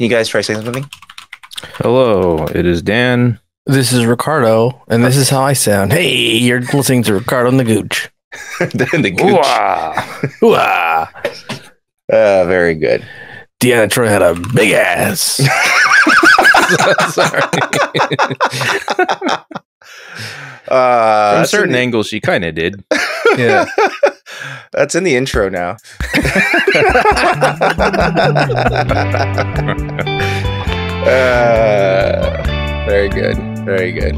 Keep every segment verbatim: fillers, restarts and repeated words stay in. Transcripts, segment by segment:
Can you guys try saying something? Hello, it is Dan. This is Ricardo, and this is how I sound. Hey, you're listening to Ricardo and the Gooch. Dan the Gooch. Ooh-ah. Ooh-ah. Uh, very good. Deanna Troi had a big ass. Sorry. Uh, From certain the... angles, she kind of did. Yeah, that's in the intro now. uh, very good, very good.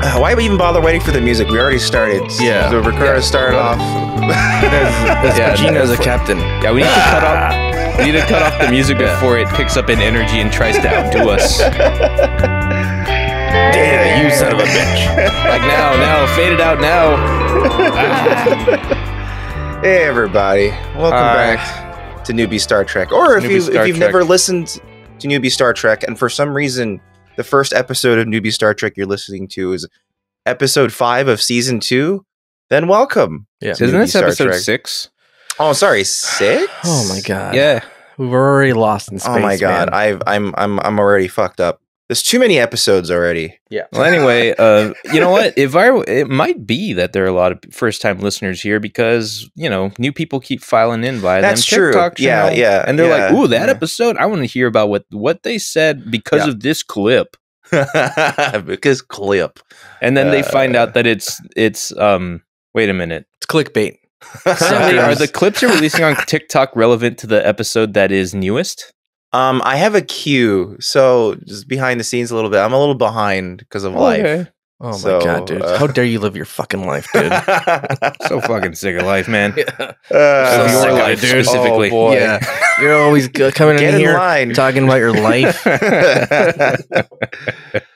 Uh, why we even bother waiting for the music? We already started. Yeah, so Ricardo yeah. started off. That's yeah, Gino's a captain. Yeah, we need to cut off. We need to cut off the music before it picks up an energy and tries to outdo us. Damn, you son of a bitch. Like now, now, fade it out now. Ah. Hey, everybody. Welcome uh, back to Newbie Star Trek. Or if, you, Star if you've Trek. never listened to Newbie Star Trek, and for some reason, the first episode of Newbie Star Trek you're listening to is episode five of season two, then welcome. Yeah. Isn't Newbie this Star episode Trek. six? Oh, sorry, six. Oh my god. Yeah, we were already lost in space. Oh my god, man. I've I'm I'm I'm already fucked up. There's too many episodes already. Yeah. Well, anyway, uh, you know what? If I it might be that there are a lot of first time listeners here because you know new people keep filing in via That's them true. TikTok channel. Yeah, yeah. And they're yeah, like, "Ooh, that yeah. episode! I want to hear about what what they said because yeah. of this clip." Because clip, and then uh, they find out that it's it's um. Wait a minute, it's clickbait. Sorry, are the clips you're releasing on TikTok relevant to the episode that is newest? Um, I have a queue, so just behind the scenes a little bit. I'm a little behind because of oh, life. Okay. Oh so, my god, dude! Uh, How dare you live your fucking life, dude? So fucking sick of life, man. Yeah. Uh, so sick of life, dude. Specifically, oh boy. Yeah. You're always coming in, in here line. talking about your life.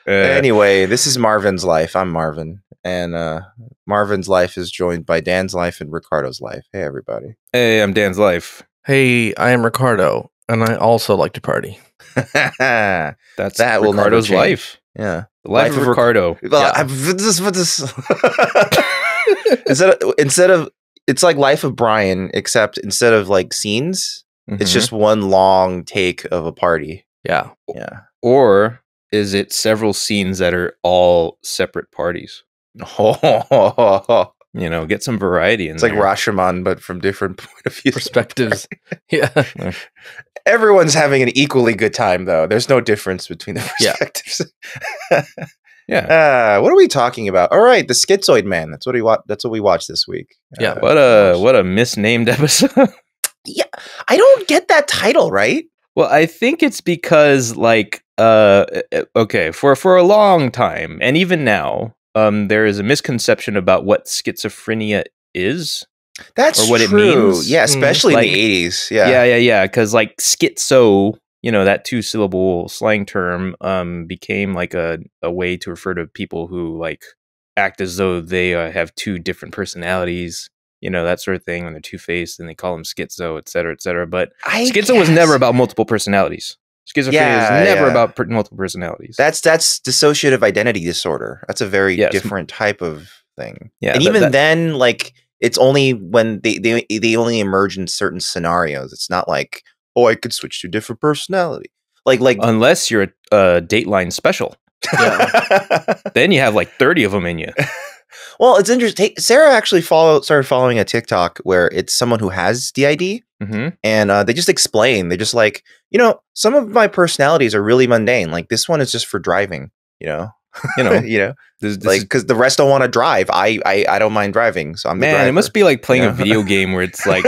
Anyway, this is Marvin's life. I'm Marvin. And uh, Marvin's life is joined by Dan's life and Ricardo's life. Hey, everybody. Hey, I'm Dan's life. Hey, I am Ricardo, and I also like to party. That's that will Ricardo's life. Yeah. The life, life of Ricardo. Ric yeah. this, this. instead, of, instead of, it's like Life of Brian, except instead of like scenes, mm-hmm. it's just one long take of a party. Yeah. Yeah. Or is it several scenes that are all separate parties? Oh, you know, get some variety. In it's there. Like Rashomon, but from different point of view perspectives. Yeah, everyone's having an equally good time, though. There's no difference between the perspectives. Yeah. Yeah. Uh, what are we talking about? All right, The Schizoid Man. That's what we watch. That's what we watched this week. Yeah. Uh, what a what a misnamed episode. Yeah, I don't get that title right. Well, I think it's because like uh, okay, for for a long time, and even now. Um, there is a misconception about what schizophrenia is. That's or what true. It means. Yeah, especially mm. like, in the eighties. Yeah, yeah, yeah, yeah. Because like schizo, you know, that two syllable slang term um, became like a, a way to refer to people who like act as though they uh, have two different personalities, you know, that sort of thing. When they're two-faced and they call them schizo, et cetera, et cetera. But I schizo guess. was never about multiple personalities. Schizophrenia yeah, is never yeah. about per multiple personalities. That's that's dissociative identity disorder. That's a very yes. different type of thing. Yeah, and even that, then, like it's only when they, they they only emerge in certain scenarios. It's not like oh, I could switch to a different personality. Like like unless you're a, a Dateline special, yeah. Then you have like thirty of them in you. Well, it's interesting. Sarah actually follow, started following a TikTok where it's someone who has D I D, mm-hmm. and uh, they just explain. They're just like, you know, some of my personalities are really mundane. Like this one is just for driving. You know, you know, you know, this, this like because the rest don't want to drive. I, I, I don't mind driving. So I'm man. The driver. It must be like playing yeah. a video game where it's like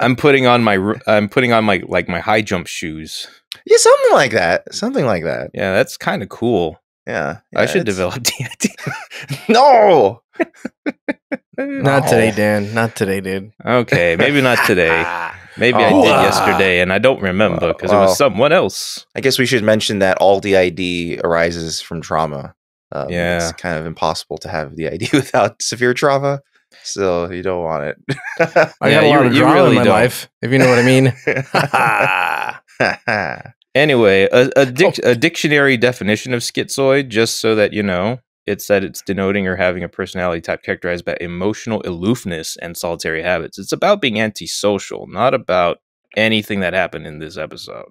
I'm putting on my I'm putting on my like my high jump shoes. Yeah, something like that. Something like that. Yeah, that's kind of cool. Yeah, yeah, I should develop D I D. No! Not today, Dan. Not today, dude. Okay, maybe not today. Maybe oh, I did uh, yesterday, and I don't remember because uh, well, it was someone else. I guess we should mention that all D I D arises from trauma. Um, yeah. It's kind of impossible to have D I D without severe trauma, so you don't want it. I yeah, got a lot of drama really in my don't. life, if you know what I mean. Anyway, a, a, dic oh. a dictionary definition of schizoid, just so that you know, it said it's denoting or having a personality type characterized by emotional aloofness and solitary habits. It's about being antisocial, not about anything that happened in this episode.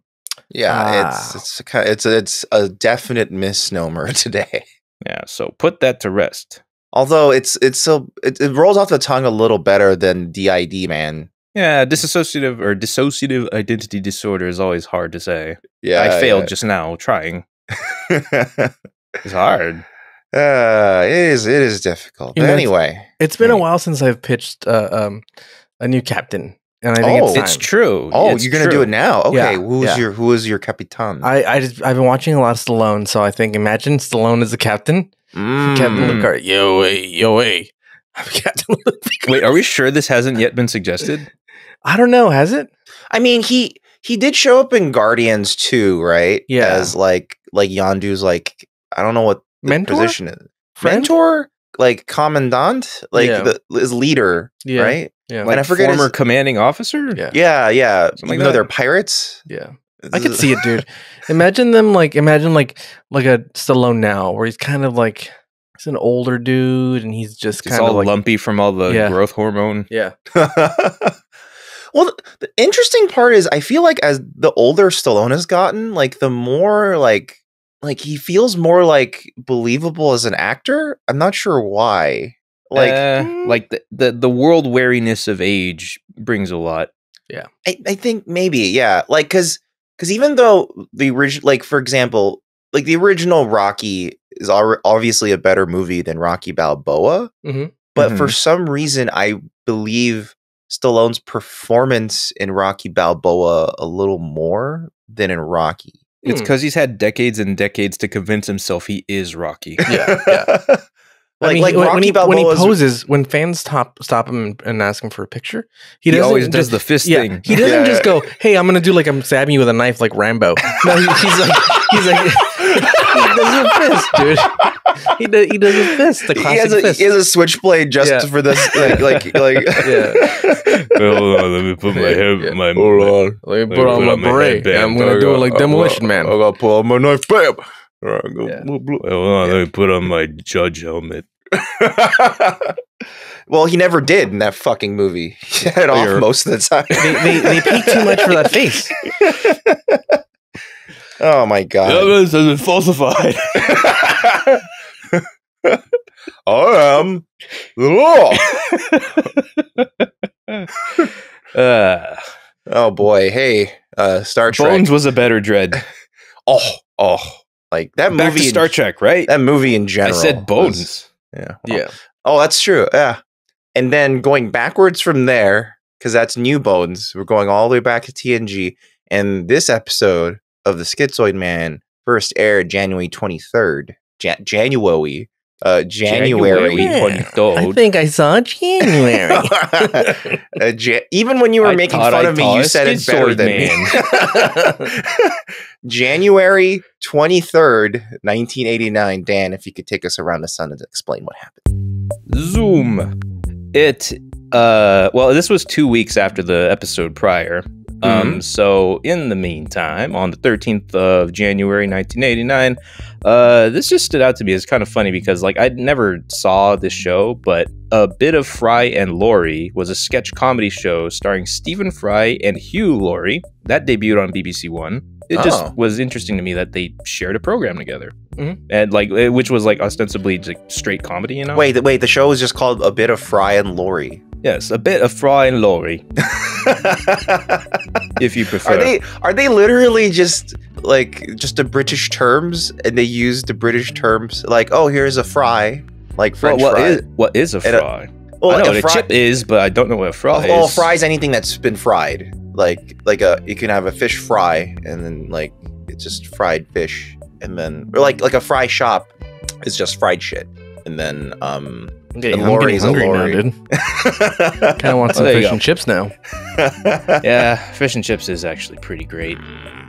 Yeah, ah. it's it's it's it's a definite misnomer today. Yeah, so put that to rest. Although it's it's so it, it rolls off the tongue a little better than D I D, man. Yeah, dissociative or dissociative identity disorder is always hard to say. Yeah, I failed yeah. just now trying. It's hard. Uh, it is. It is difficult. But know, anyway, it's, it's been I mean, a while since I've pitched uh, um, a new captain. And I think oh, it's, it's true. Oh, it's you're gonna true. do it now. Okay, yeah. who's yeah. your who is your Capitan? I I just I've been watching a lot of Stallone, so I think imagine Stallone is the captain. Mm. Captain Picard. Yo way, yo way. I'm Captain Picard. Wait, are we sure this hasn't yet been suggested? I don't know, has it? I mean, he he did show up in Guardians two, right? Yeah. As like like Yondu's like I don't know what the Mentor? position is. Friend? Mentor? Like commandant, like yeah. the, his leader, yeah. right? Yeah, like and I forget former his... commanding officer. Yeah, yeah, yeah. Like no, they're pirates. Yeah, I could see it, dude. Imagine them like imagine like like a Stallone now, where he's kind of like he's an older dude, and he's just kind of all like, lumpy from all the yeah. growth hormone. Yeah. Well, the, the interesting part is, I feel like as the older Stallone has gotten, like the more like. Like he feels more like believable as an actor. I'm not sure why. Like, uh, like the, the the world weariness of age brings a lot. Yeah, I, I think maybe yeah. Like, cause cause even though the original, like for example, like the original Rocky is obviously a better movie than Rocky Balboa, mm-hmm. but mm-hmm. for some reason I believe Stallone's performance in Rocky Balboa a little more than in Rocky. It's because he's had decades and decades to convince himself he is Rocky. Yeah, yeah. like, I mean, like when, Rocky when, he, when he poses, when fans stop stop him and, and ask him for a picture, he, he always does just, the fist yeah, thing. He doesn't yeah. just go, "Hey, I'm gonna do like I'm stabbing you with a knife like Rambo." No, he, he's like, he's like, he does a fist, dude. He does he does a fist. The classic he has a, fist. He has a switchblade just yeah. for this, like, like, like. Yeah. Hold on, let me put my hair, yeah. my, on. Let me put, let me put on, on my beret. Yeah, I'm gonna I do got, it like Demolition I got, Man. I gotta pull out my knife, bam. Right, go yeah. blue, blue. Hold on, yeah. let me put on my judge helmet. Well, he never did in that fucking movie. He had it off most of the time. They, they, they paid too much for that face. Oh my god! Evidence has been falsified. I am the law. uh, oh boy! Hey, uh, Star Trek. Bones was a better Dread. oh, oh, like that Back movie. To Star in, Trek, right? That movie in general. I said Bones. Was, yeah. Well, yeah. Oh, that's true. Yeah. And then going backwards from there, because that's New Bones. We're going all the way back to T N G, and this episode of The Schizoid Man first aired January twenty-third. Jan January. Uh, January. January. twenty-third. I think I saw January. uh, ja even when you were I making fun I of me, you said it better than me. January twenty-third, nineteen eighty-nine. Dan, if you could take us around the sun and explain what happened. Zoom. It, uh, well, this was two weeks after the episode prior. Um, mm-hmm. So in the meantime, on the thirteenth of January, nineteen eighty-nine, uh, this just stood out to me as kind of funny because like I never saw this show, but A Bit of Fry and Laurie was a sketch comedy show starring Stephen Fry and Hugh Laurie that debuted on B B C One. It oh. just was interesting to me that they shared a program together, mm-hmm. and like it, which was like ostensibly like straight comedy. You know, wait, the, wait, the show was just called A Bit of Fry and Laurie. Yes, A Bit of Fry and Laurie, if you prefer. Are they are they literally just like just the British terms, and they use the British terms like, oh, here's a fry, like French well, what fry. Is, what is a fry? A, well, I know like a what fry, a chip is, but I don't know what a fry well, is. Well, fry is anything that's been fried, like like a you can have a fish fry, and then like it's just fried fish, and then or like like a fry shop is just fried shit, and then um. Okay, I'm getting hungry now, dude. Kind of want some oh, fish and chips now. Yeah, fish and chips is actually pretty great.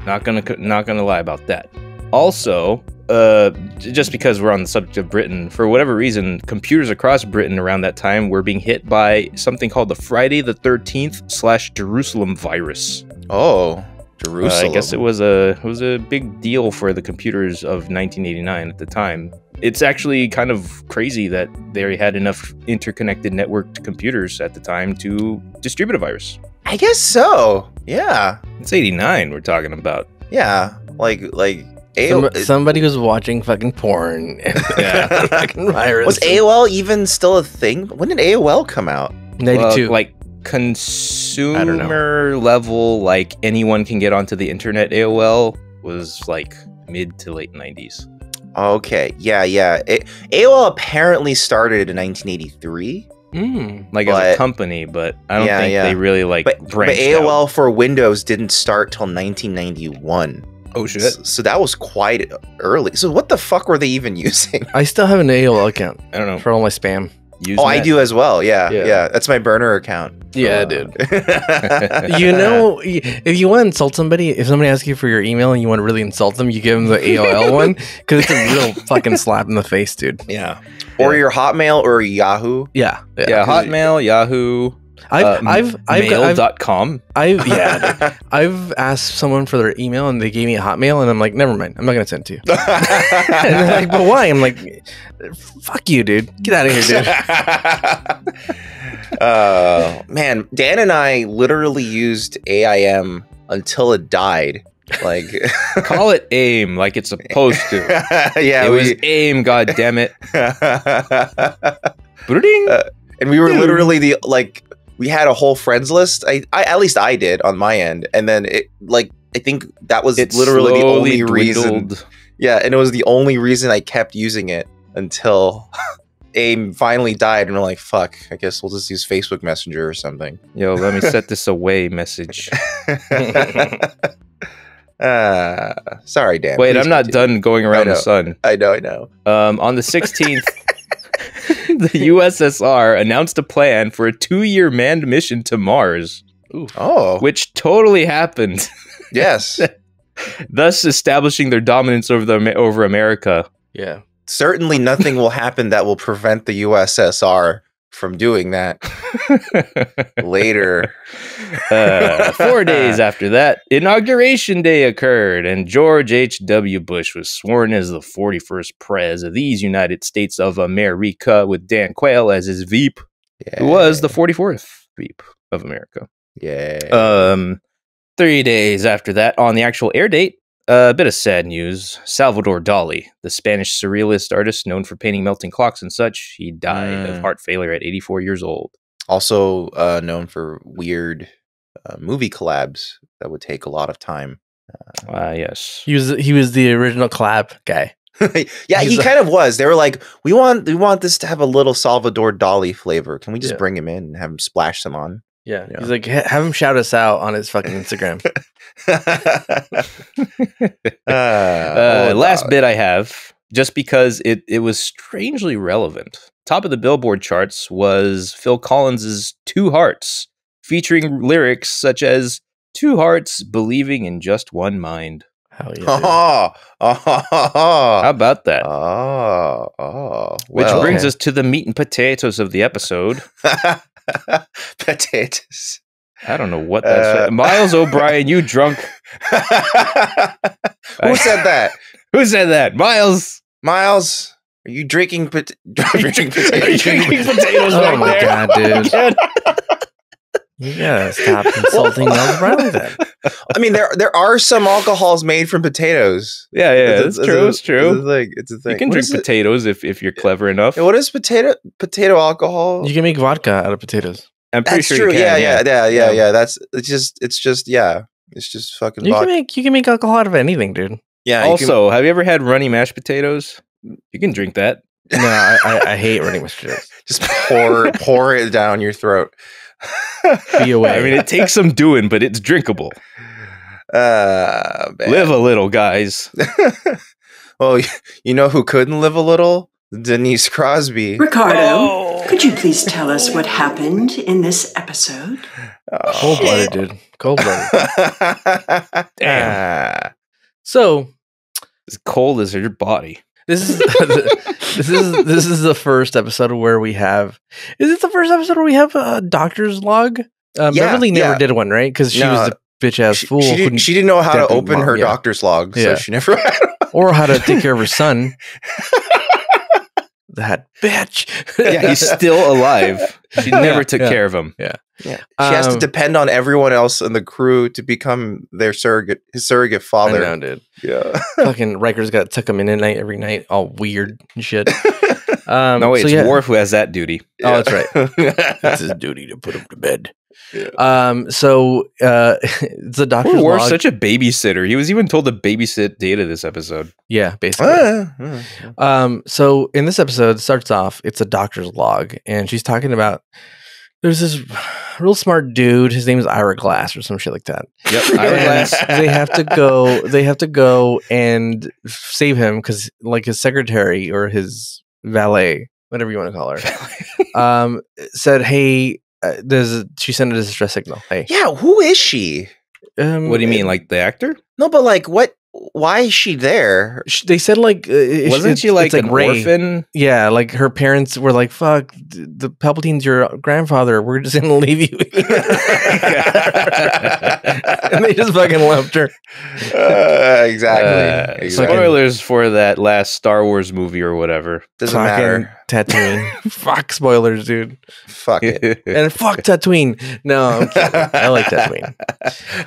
Not gonna, not gonna lie about that. Also, uh, just because we're on the subject of Britain, for whatever reason, computers across Britain around that time were being hit by something called the Friday the thirteenth slash Jerusalem virus. Oh, Jerusalem! Uh, I guess it was a it was a big deal for the computers of nineteen eighty-nine at the time. it's actually kind of crazy that they had enough interconnected networked computers at the time to distribute a virus. I guess so. Yeah. It's eighty-nine we're talking about. Yeah. Like, like... A O L. Some, somebody was watching fucking porn. Yeah. Fucking virus. Was A O L even still a thing? When did A O L come out? ninety-two. Well, like consumer level, like anyone can get onto the internet. A O L was like mid to late nineties. Okay. Yeah, yeah. It, A O L apparently started in nineteen eighty-three. Mm, like but, as a company, but I don't yeah, think yeah. they really like but, branched But A O L out. For Windows didn't start till nineteen ninety-one. Oh shit! So, so that was quite early. So what the fuck were they even using? I still have an A O L account. I don't know, for all my spam. Usenet. Oh, I do as well. Yeah, yeah, yeah. That's my burner account. Yeah, uh, dude. You know, if you want to insult somebody, if somebody asks you for your email and you want to really insult them, you give them the A O L one because it's a real fucking slap in the face, dude. Yeah. Or yeah. your Hotmail or Yahoo. Yeah. Yeah. yeah Hotmail, Yahoo. I've, uh, I've, I've, mail dot com. I've, I've, yeah, I've asked someone for their email and they gave me a Hotmail and I'm like, never mind. I'm not going to send it to you. And they're like, but why? I'm like, fuck you, dude. Get out of here, dude. uh, man, Dan and I literally used A I M until it died. Like, call it A I M like it's supposed to. Yeah. It we... was A I M, God damn it. uh, and we were dude. literally the, like, we had a whole friends list. I, I, at least I did on my end, and then it like I think that was it literally the only dwindled. reason. Yeah, and it was the only reason I kept using it until A I M finally died, and we're like, "Fuck, I guess we'll just use Facebook Messenger or something." Yo, let me set this away message. uh, sorry, Dan. Wait, I'm not continue. done going around the sun. I know, I know. Um, on the sixteenth. The U S S R announced a plan for a two-year manned mission to Mars. Ooh. Oh, which totally happened. Yes, thus establishing their dominance over the over America. Yeah, certainly nothing will happen that will prevent the U S S R from doing that. Later, uh, four days after that, Inauguration Day occurred, and George H W Bush was sworn as the forty-first Prez of these United States of America, with Dan Quayle as his Veep, yeah. who was the forty-fourth Veep of America. Yeah. Um, three days after that, on the actual air date, Uh, a bit of sad news. Salvador Dali, the Spanish surrealist artist known for painting melting clocks and such, he died mm. of heart failure at eighty-four years old. Also uh, known for weird uh, movie collabs that would take a lot of time. Uh, uh, yes. He was, he was the original collab guy. Yeah, he kind of was. They were like, we want, we want this to have a little Salvador Dali flavor. Can we just yeah. bring him in and have him splash them on? Yeah, yeah, he's like, have him shout us out on his fucking Instagram. uh, uh, last bit I have, just because it, it was strangely relevant. Top of the Billboard charts was Phil Collins's Two Hearts, featuring lyrics such as, two hearts believing in just one mind. Hell yeah, oh, oh, oh, oh. How about that? Oh, oh, Which well, brings okay. us to the meat and potatoes of the episode. Potatoes. I don't know what that's uh, right. Miles O'Brien, you drunk. Who I, said that? Who said that? Miles. Miles, are you drinking, pot are you drinking potatoes? Are you drinking potatoes? Oh my there? God, dude. Oh my God. You gotta stop insulting Miles O'Brien then. I mean, there there are some alcohols made from potatoes. Yeah, yeah, it's, that's true. It's true. It's like it's a thing. You can drink potatoes if if you're clever enough. What is potato potato alcohol? You can make vodka out of potatoes. I'm pretty sure. That's true. Yeah, yeah, yeah, yeah, yeah. That's it's just it's just yeah, it's just fucking. You can make you can make alcohol out of anything, dude. Yeah. Also, have you ever had runny mashed potatoes? You can drink that. No, I, I, I hate runny mashed potatoes. Just pour pour it down your throat. Be away. I mean, it takes some doing, but it's drinkable. Uh, man. Live a little, guys. Well, you know who couldn't live a little? Denise Crosby. Ricardo, oh. could you please tell us what happened in this episode? Oh, cold-blooded, dude. Cold-blooded. Damn. Uh, so, as cold as your body. This is this is this is the first episode where we have. Is it the first episode where we have a doctor's log? Um, yeah, Beverly never yeah. did one, right? Because she no, was a bitch ass she, fool. She, did, she didn't know how to open her yeah. doctor's log, so yeah. she never had one. Or how to take care of her son. that bitch. Yeah. He's still alive. She never yeah, took yeah, care of him. Yeah. Yeah. She um, has to depend on everyone else in the crew to become their surrogate, his surrogate father. I know, dude. Yeah. Fucking Riker's got tuck him in at night every night, all weird and shit. Um, no, wait, so it's yeah. Worf who has that duty. Yeah. Oh, that's right. It's his duty to put him to bed. Yeah. Um, so uh, the doctor's Ooh, Worf's log. such a babysitter. He was even told to babysit Data this episode. Yeah, basically. Ah, ah, ah. Um, so in this episode, it starts off, it's a doctor's log, and she's talking about there's this real smart dude. His name is Ira Glass or some shit like that. Yep, Ira Glass. They have to go. They have to go and save him because, like, his secretary or his valet, whatever you want to call her, um, said, "Hey, uh, there's a, she sent a distress signal. Hey, yeah, who is she? Um, what do you mean, it, like the actor? No, but like what?" Why is she there? They said, like, uh, wasn't she, she like, like an Ray. orphan? Yeah, like her parents were like, "Fuck, the Palpatine's your grandfather. We're just gonna leave you." And they just fucking left her. Uh, exactly. Uh, exactly. Spoilers for that last Star Wars movie or whatever. Doesn't fucking matter. Tatooine. Fuck spoilers, dude. Fuck it. And fuck Tatooine. No, I'm kidding. I like Tatooine.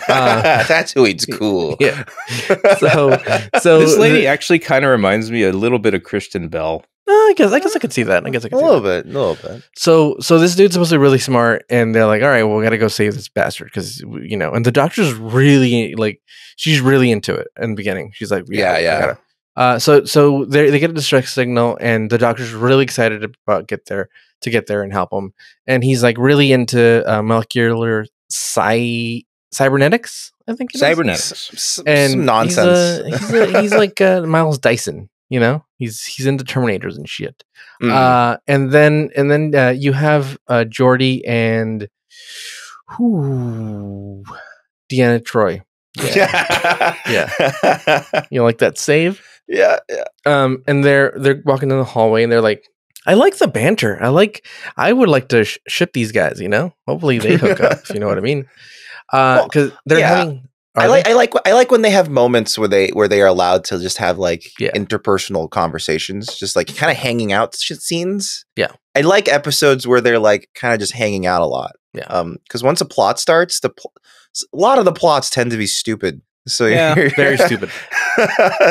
Uh, Tatooine's cool. Yeah. So, so this lady the, actually kind of reminds me a little bit of Christian Bell. I guess, I guess I could see that. I guess I could a see little that. bit, a little bit. So, so this dude's supposed to be really smart, and they're like, "All right, well, we got to go save this bastard," because you know. And the doctor's really like, she's really into it in the beginning. She's like, "Yeah, yeah." yeah. Gotta. Uh, so, so they they get a distress signal, and the doctor's really excited about get there to get there and help him. And he's like really into uh, molecular sci cybernetics. I think it cybernetics is. And some nonsense. He's, a, he's, a, he's like uh, Miles Dyson, you know. He's he's into Terminators and shit. Mm. Uh, and then and then uh, you have uh, Geordi and who Deanna Troi. Yeah, yeah. You know, like that save. Yeah, yeah. Um, and they're they're walking down the hallway, and they're like, I like the banter. I like. I would like to sh ship these guys. You know, hopefully they hook up. If you know what I mean. Because uh, well, they're yeah. having, I like, they? I like, I like when they have moments where they where they are allowed to just have like yeah. interpersonal conversations, just like kind of hanging out shit scenes. Yeah, I like episodes where they're like kind of just hanging out a lot. Yeah, um, because once a plot starts, the pl a lot of the plots tend to be stupid. So yeah, you're very stupid.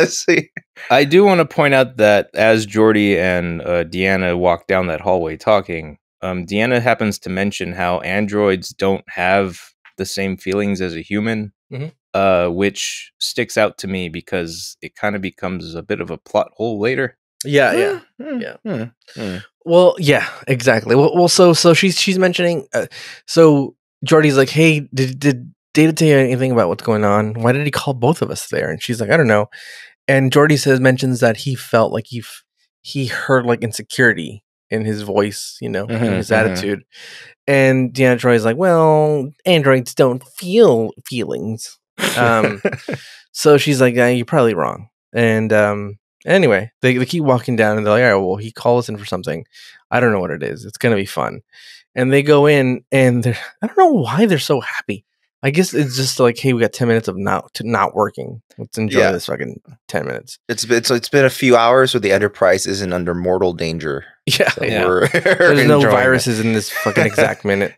See, I do want to point out that as Geordi and uh, Deanna walk down that hallway talking, um, Deanna happens to mention how androids don't have the same feelings as a human, mm-hmm. uh, which sticks out to me because it kind of becomes a bit of a plot hole later. Yeah, yeah, mm-hmm. yeah. Mm-hmm. Mm-hmm. Well, yeah, exactly. Well, well, so so she's she's mentioning. Uh, so Jordy's like, "Hey, did did Data tell you anything about what's going on? Why did he call both of us there?" And she's like, "I don't know." And Geordi says mentions that he felt like he f he heard like insecurity in his voice, you know, mm-hmm, in his mm-hmm. attitude. And Deanna Troi is like, "Well, androids don't feel feelings." Um, so she's like, yeah, "You're probably wrong." And um, anyway, they, they keep walking down, and they're like, "All right, well, he called us in for something. I don't know what it is. It's gonna be fun." And they go in, and I don't know why they're so happy. I guess it's just like, hey, we got ten minutes of not to not working. Let's enjoy yeah. this fucking ten minutes. It's it's it's been a few hours where the Enterprise isn't under mortal danger. Yeah, so yeah. We're there's no viruses it. in this fucking exact minute.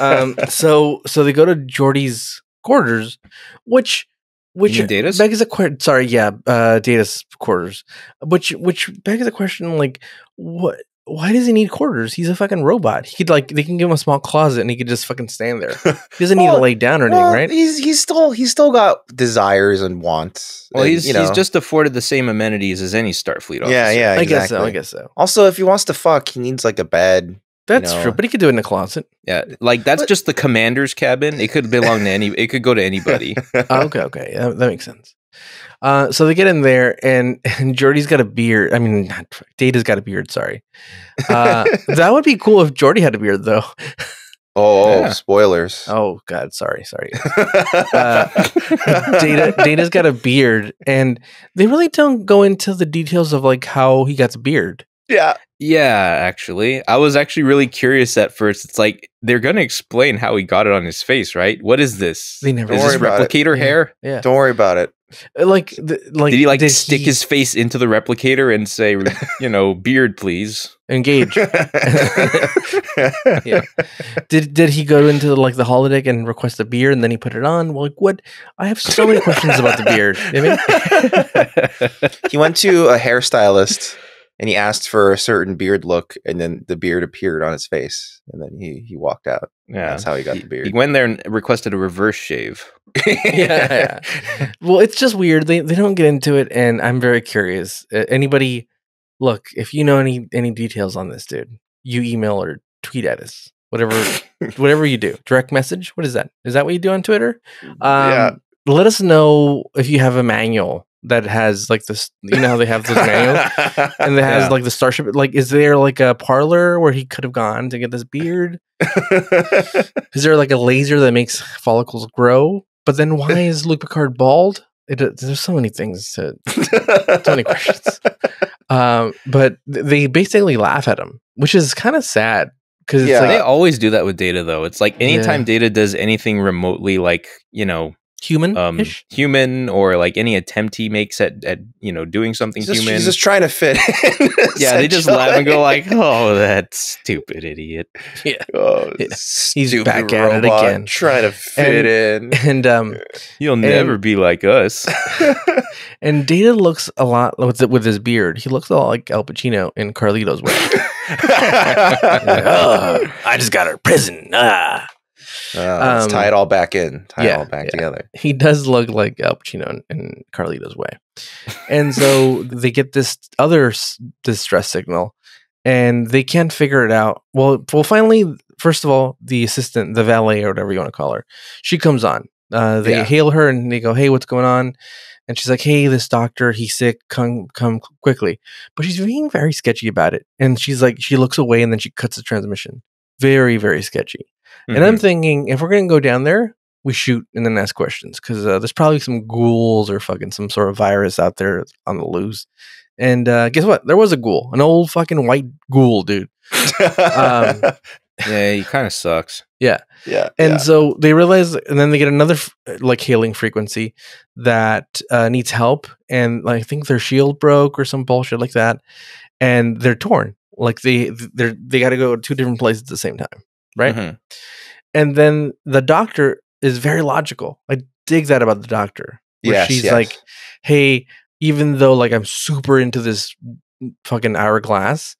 Um, so so they go to Jordy's quarters, which which Data's begs a question. Sorry, yeah, uh, Data's quarters, which which begs a question like what. Why does he need quarters? He's a fucking robot. He could like they can give him a small closet and he could just fucking stand there. He doesn't well, need to lay down or anything, well, right? He's he's still he's still got desires and wants. Well, and, he's you know. he's just afforded the same amenities as any Starfleet officer. Yeah, yeah, exactly. I guess so. I guess so. Also, if he wants to fuck, he needs like a bed. That's you know. true, but he could do it in the closet. Yeah, like that's but, just the commander's cabin. It could belong to any. It could go to anybody. Oh, okay, okay, yeah, that makes sense. Uh, so they get in there, and, and Jordy's got a beard. I mean, not, Data's got a beard, sorry. Uh, that would be cool if Geordi had a beard, though. Oh, yeah. Spoilers. Oh, God, sorry, sorry. uh, Data, Data's got a beard, and they really don't go into the details of, like, how he got a beard. Yeah. Yeah, actually. I was actually really curious at first. It's like, they're going to explain how he got it on his face, right? What is this? They never Is this replicator hair? Yeah. Don't worry about it. Like, the, like, did he like did stick he... his face into the replicator and say, you know, beard, please engage? Yeah. Did did he go into like the holodeck and request a beard and then he put it on? Well, like, what? I have so many questions about the beard. I mean, he went to a hairstylist and he asked for a certain beard look, and then the beard appeared on his face, and then he he walked out. Yeah, that's how he got he, the beard. He went there and requested a reverse shave. Yeah, yeah. Well, it's just weird. They they don't get into it, and I'm very curious. Uh, anybody, look, if you know any any details on this dude, you email or tweet at us. Whatever, whatever you do, direct message. What is that? Is that what you do on Twitter? Um, yeah. Let us know if you have a manual that has like this, you know how they have this manual and it has yeah. like the starship. Like, is there like a parlor where he could have gone to get this beard? Is there like a laser that makes follicles grow? But then why is Luke Picard bald? It, uh, there's so many things to, so many questions. Um, but th they basically laugh at him, which is kind of sad. Cause yeah. it's like, they always do that with Data though. It's like anytime yeah. Data does anything remotely, like, you know, human um human or like any attempt he makes at, at you know doing something just, human, he's just trying to fit in. Yeah, they just laugh and go like, oh, that stupid idiot. Yeah, oh, yeah. He's back at it again trying to fit and, in and um you'll never and, be like us. And Data looks a lot with, with his beard, he looks a lot like Al Pacino in Carlito's Way. Oh, I just got her prison. ah Uh, let's um, tie it all back in. Tie yeah, it all back yeah. together. He does look like Al Pacino in Carlito's Way. And so they get this other s distress signal and they can't figure it out. Well, well, finally, first of all, the assistant, the valet or whatever you want to call her, she comes on. Uh, they yeah. hail her and they go, hey, what's going on? And she's like, hey, this doctor, he's sick. Come, come quickly. But she's being very sketchy about it. And she's like, she looks away and then she cuts the transmission. Very, very sketchy. And mm-hmm. I'm thinking, if we're going to go down there, we shoot and then ask questions. Because uh, there's probably some ghouls or fucking some sort of virus out there on the loose. And uh, guess what? There was a ghoul. An old fucking white ghoul, dude. um, yeah, he kind of sucks. Yeah. Yeah. And yeah. so they realize, and then they get another, like, hailing frequency that uh, needs help. And like, I think their shield broke or some bullshit like that. And they're torn. Like, they, they're, they got to go to two different places at the same time. Right. Mm-hmm. And then the doctor is very logical. I dig that about the doctor. Where yes, she's yes. like, hey, even though like I'm super into this fucking Ira Glass,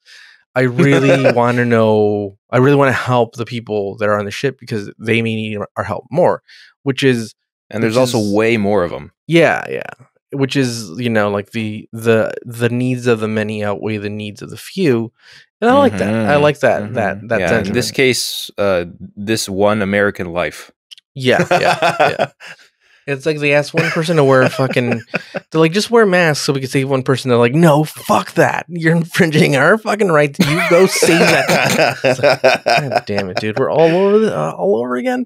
I really want to know, I really want to help the people that are on the ship because they may need our help more, which is. And there's also is, way more of them. Yeah. Yeah. Which is, you know, like the, the, the needs of the many outweigh the needs of the few. And I like mm-hmm. that. I like that. Mm-hmm. That that. Yeah, in this case, uh, this one American life. Yeah, yeah, yeah. It's like they asked one person to wear a fucking. They're like, just wear masks so we can save one person. They're like, no, fuck that. You're infringing our fucking right. You go save that. It's like, God damn it, dude. We're all over the, uh, all over again.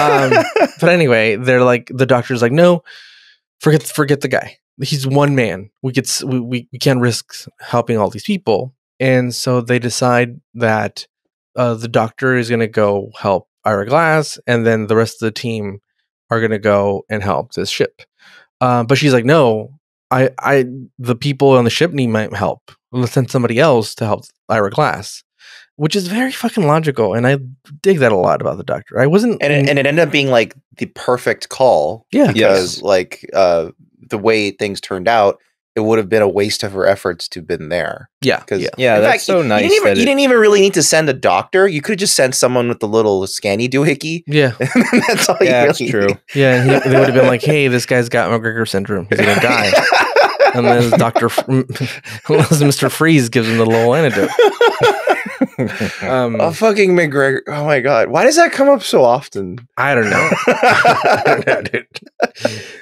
Um, but anyway, they're like, the doctor's like, no, forget forget the guy. He's one man. We could we we, we can't risk helping all these people. And so they decide that uh, the doctor is going to go help Ira Glass, and then the rest of the team are going to go and help this ship. Uh, but she's like, no, I, I, the people on the ship need my help. Let's send somebody else to help Ira Glass, which is very fucking logical. And I dig that a lot about the doctor. I wasn't. And it, and it ended up being like the perfect call. Yeah. Because yes. like uh, the way things turned out, it would have been a waste of her efforts to have been there. Yeah. Yeah, yeah that's fact, so nice. You didn't, even, you didn't even really need to send a doctor. You could have just sent someone with the little scanny doohickey. Yeah. And that's all yeah, you really true. Need. Yeah, he, they would have been like, hey, this guy's got McGregor syndrome. He's going to die. And then Doctor F unless Mister Freeze gives him the little antidote. um, oh, fucking McGregor. Oh, my God. Why does that come up so often? I don't know. I don't know, dude.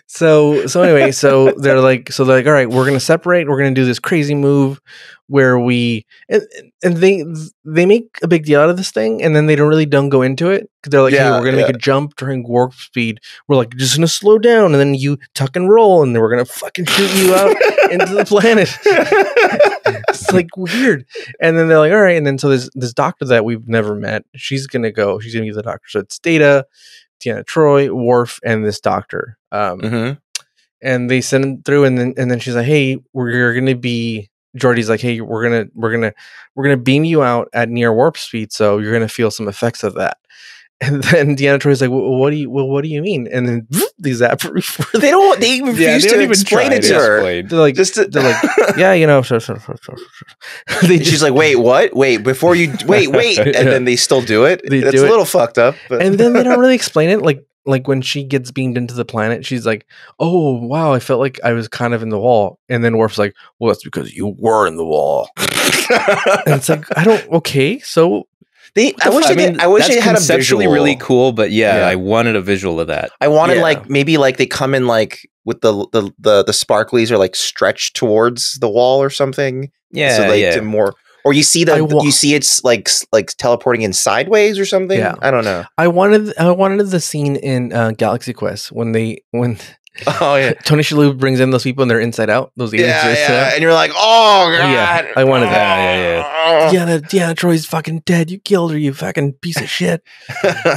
So, so anyway, so they're like, so they're like, all right, we're going to separate. We're going to do this crazy move where we, and, and they, they make a big deal out of this thing. And then they don't really don't go into it. Cause they're like, yeah, hey, we're going to yeah. make a jump during warp speed. We're like, just going to slow down. And then you tuck and roll. And then we're going to fucking shoot you out into the planet. It's like weird. And then they're like, all right. And then so this, this doctor that we've never met, she's going to go, she's going to be the doctor. So it's Data, Deanna Troi, Worf, and this doctor. Um, mm-hmm. and they send him through, and then and then she's like, hey, we're gonna be Geordi's like, hey, we're gonna we're gonna we're gonna beam you out at near warp speed, so you're gonna feel some effects of that. And then Deanna Troi's like, well, what do you well, what do you mean? And then these zappers, they don't they refuse yeah, they to even explain it to, to her. Explain. They're like, just to they're like, yeah, you know. They just, she's like, wait, what? Wait, before you wait, wait, and yeah. then they still do it. They That's do a little it. fucked up. But. And then they don't really explain it. Like like when she gets beamed into the planet, she's like, oh wow, I felt like I was kind of in the wall. And then Worf's like, well, that's because you were in the wall. And it's like, I don't okay, so They, I wish I, they, mean, I wish they had a visual. Really cool, but yeah, yeah, I wanted a visual of that. I wanted yeah. like maybe like they come in like with the the the, the sparklies are like stretched towards the wall or something. Yeah, so like yeah. more, or you see the you see it's like like teleporting in sideways or something. Yeah. I don't know. I wanted I wanted the scene in uh, Galaxy Quest when they when. Oh yeah, Tony Shalhoub brings in those people and they're inside out. Those aliens, yeah, are yeah. and you're like, oh god, yeah, I wanted that. Yeah, yeah, yeah. Deanna, Deanna Troi's fucking dead. You killed her, you fucking piece of shit.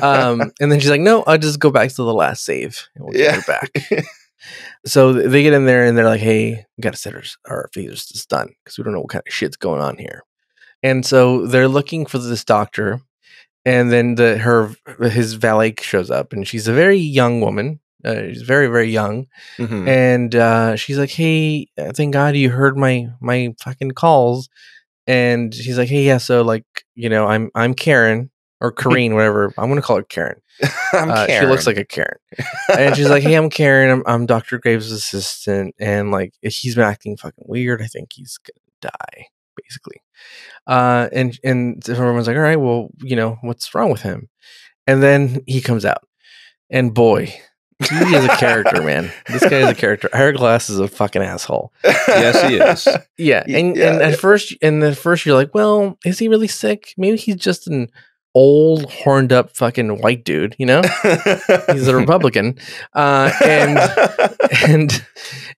um, and then she's like, no, I'll just go back to the last save. And we'll yeah. get her back. So they get in there and they're like, hey, we gotta set our, our phasers to stun because we don't know what kind of shit's going on here. And so they're looking for this doctor, and then the her his valet shows up, and she's a very young woman. Uh, she's very, very young. Mm-hmm. And uh, she's like, hey, thank God you heard my my fucking calls. And she's like, hey, yeah, so like, you know, I'm I'm Karen or Kareen, whatever. I'm going to call her Karen. I'm uh, Karen. She looks like a Karen. And she's like, hey, I'm Karen. I'm, I'm Doctor Graves' assistant. And like, he's been acting fucking weird. I think he's going to die, basically. Uh, and, and everyone's like, all right, well, you know, what's wrong with him? And then he comes out. And boy... He is a character, man. This guy is a character. Ira Glass is a fucking asshole. Yes, he is. Yeah, and yeah, and at yeah. first, and at first, you're like, well, is he really sick? Maybe he's just an old, horned up, fucking white dude. You know, he's a Republican, uh, and and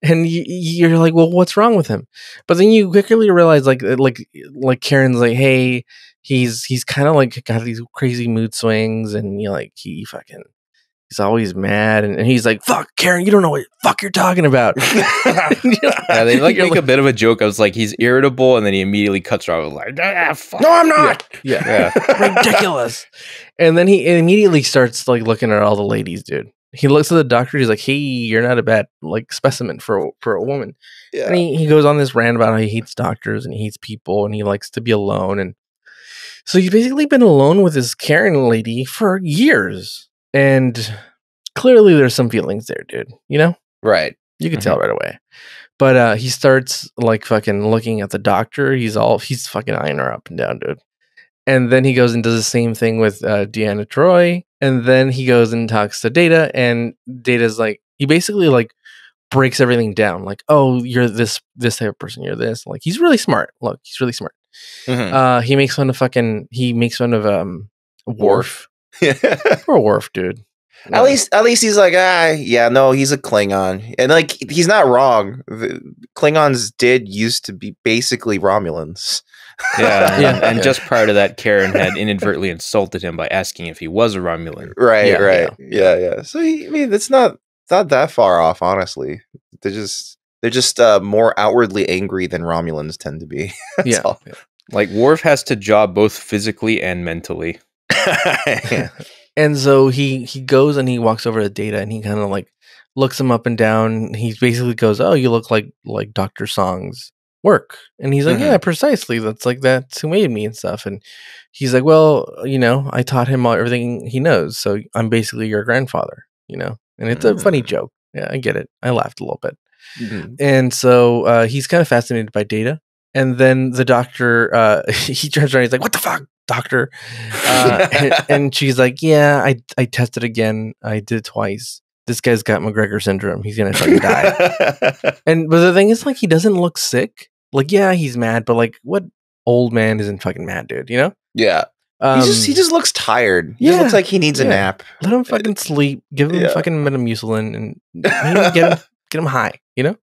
and you're like, well, what's wrong with him? But then you quickly realize, like, like, like Karen's like, hey, he's he's kind of like got these crazy mood swings, and you're like, he fucking. He's always mad, and, and he's like, fuck, Karen, you don't know what the fuck you're talking about. Yeah, they like make like, a bit of a joke. I was like, he's irritable, and then he immediately cuts off. I was like, ah, fuck. No, I'm not. Yeah. yeah. yeah. Ridiculous. And then he immediately starts like looking at all the ladies, dude. He looks at the doctor, he's like, hey, you're not a bad like specimen for, for a woman. Yeah. And he, he goes on this rant about how he hates doctors and he hates people and he likes to be alone. And so he's basically been alone with this Karen lady for years. And clearly there's some feelings there, dude, you know? Right. You can mm-hmm. tell right away. But uh, he starts like fucking looking at the doctor. He's all, he's fucking eyeing her up and down, dude. And then he goes and does the same thing with uh, Deanna Troi. And then he goes and talks to Data, and Data's like, he basically like breaks everything down. Like, oh, you're this, this type of person. You're this. Like, he's really smart. Look, he's really smart. Mm-hmm. Uh, he makes fun of fucking, he makes fun of um, Worf. Poor Worf, dude. No. At least, at least he's like, ah, yeah, no, he's a Klingon, and like he's not wrong. The Klingons did used to be basically Romulans. Yeah, yeah. And, and just prior to that, Karen had inadvertently insulted him by asking if he was a Romulan. Right, yeah, right, yeah, yeah. yeah. So he, I mean, it's not not that far off, honestly. They're just they're just uh, more outwardly angry than Romulans tend to be. That's yeah. all. Like Worf has to job both physically and mentally. Yeah. And so he he goes and he walks over to Data, and he kind of like looks him up and down. He basically goes, oh, you look like like Doctor Song's work. And he's like, mm-hmm. yeah, precisely, that's like that's who made me and stuff. And he's like, well, you know, I taught him all, everything he knows, so I'm basically your grandfather, you know. And it's mm-hmm. a funny joke. Yeah, I get it. I laughed a little bit. Mm-hmm. And so uh he's kind of fascinated by Data. And then the doctor, uh, he turns around, he's like, what the fuck, doctor? Uh, and, and she's like, yeah, I, I tested again. I did it twice. This guy's got McGregor syndrome. He's going to fucking die. And, but the thing is, like, he doesn't look sick. Like, yeah, he's mad, but like, what old man isn't fucking mad, dude, you know? Yeah. Um, he just, he just looks tired. He yeah, just looks like he needs yeah. a nap. Let him fucking sleep. Give him yeah. fucking Metamucilin and maybe get him, get him high, you know?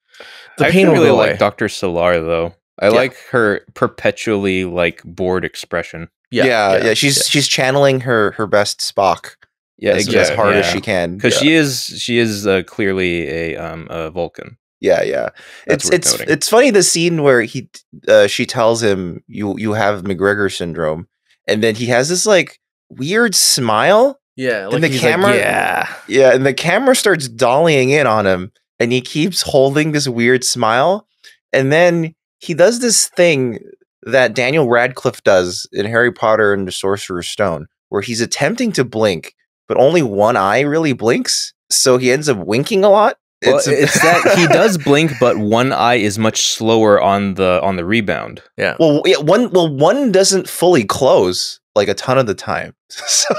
The I pain will really go away. Like Doctor Solar, though. I yeah. like her perpetually like bored expression. Yeah, yeah, yeah. yeah. She's yeah. she's channeling her her best Spock. yeah, as, exactly. as hard yeah. as she can, because yeah. she is she is uh, clearly a um a Vulcan. Yeah, yeah. That's it's it's noting. It's funny, the scene where he uh, she tells him you you have McGregor syndrome, and then he has this like weird smile. Yeah, like and the camera. Like, yeah, yeah, and the camera starts dollying in on him, and he keeps holding this weird smile, and then he does this thing that Daniel Radcliffe does in Harry Potter and the Sorcerer's Stone, where he's attempting to blink, but only one eye really blinks, so he ends up winking a lot. Well, it's, it's that he does blink, but one eye is much slower on the on the rebound. Yeah. Well, yeah, one well one doesn't fully close like a ton of the time. So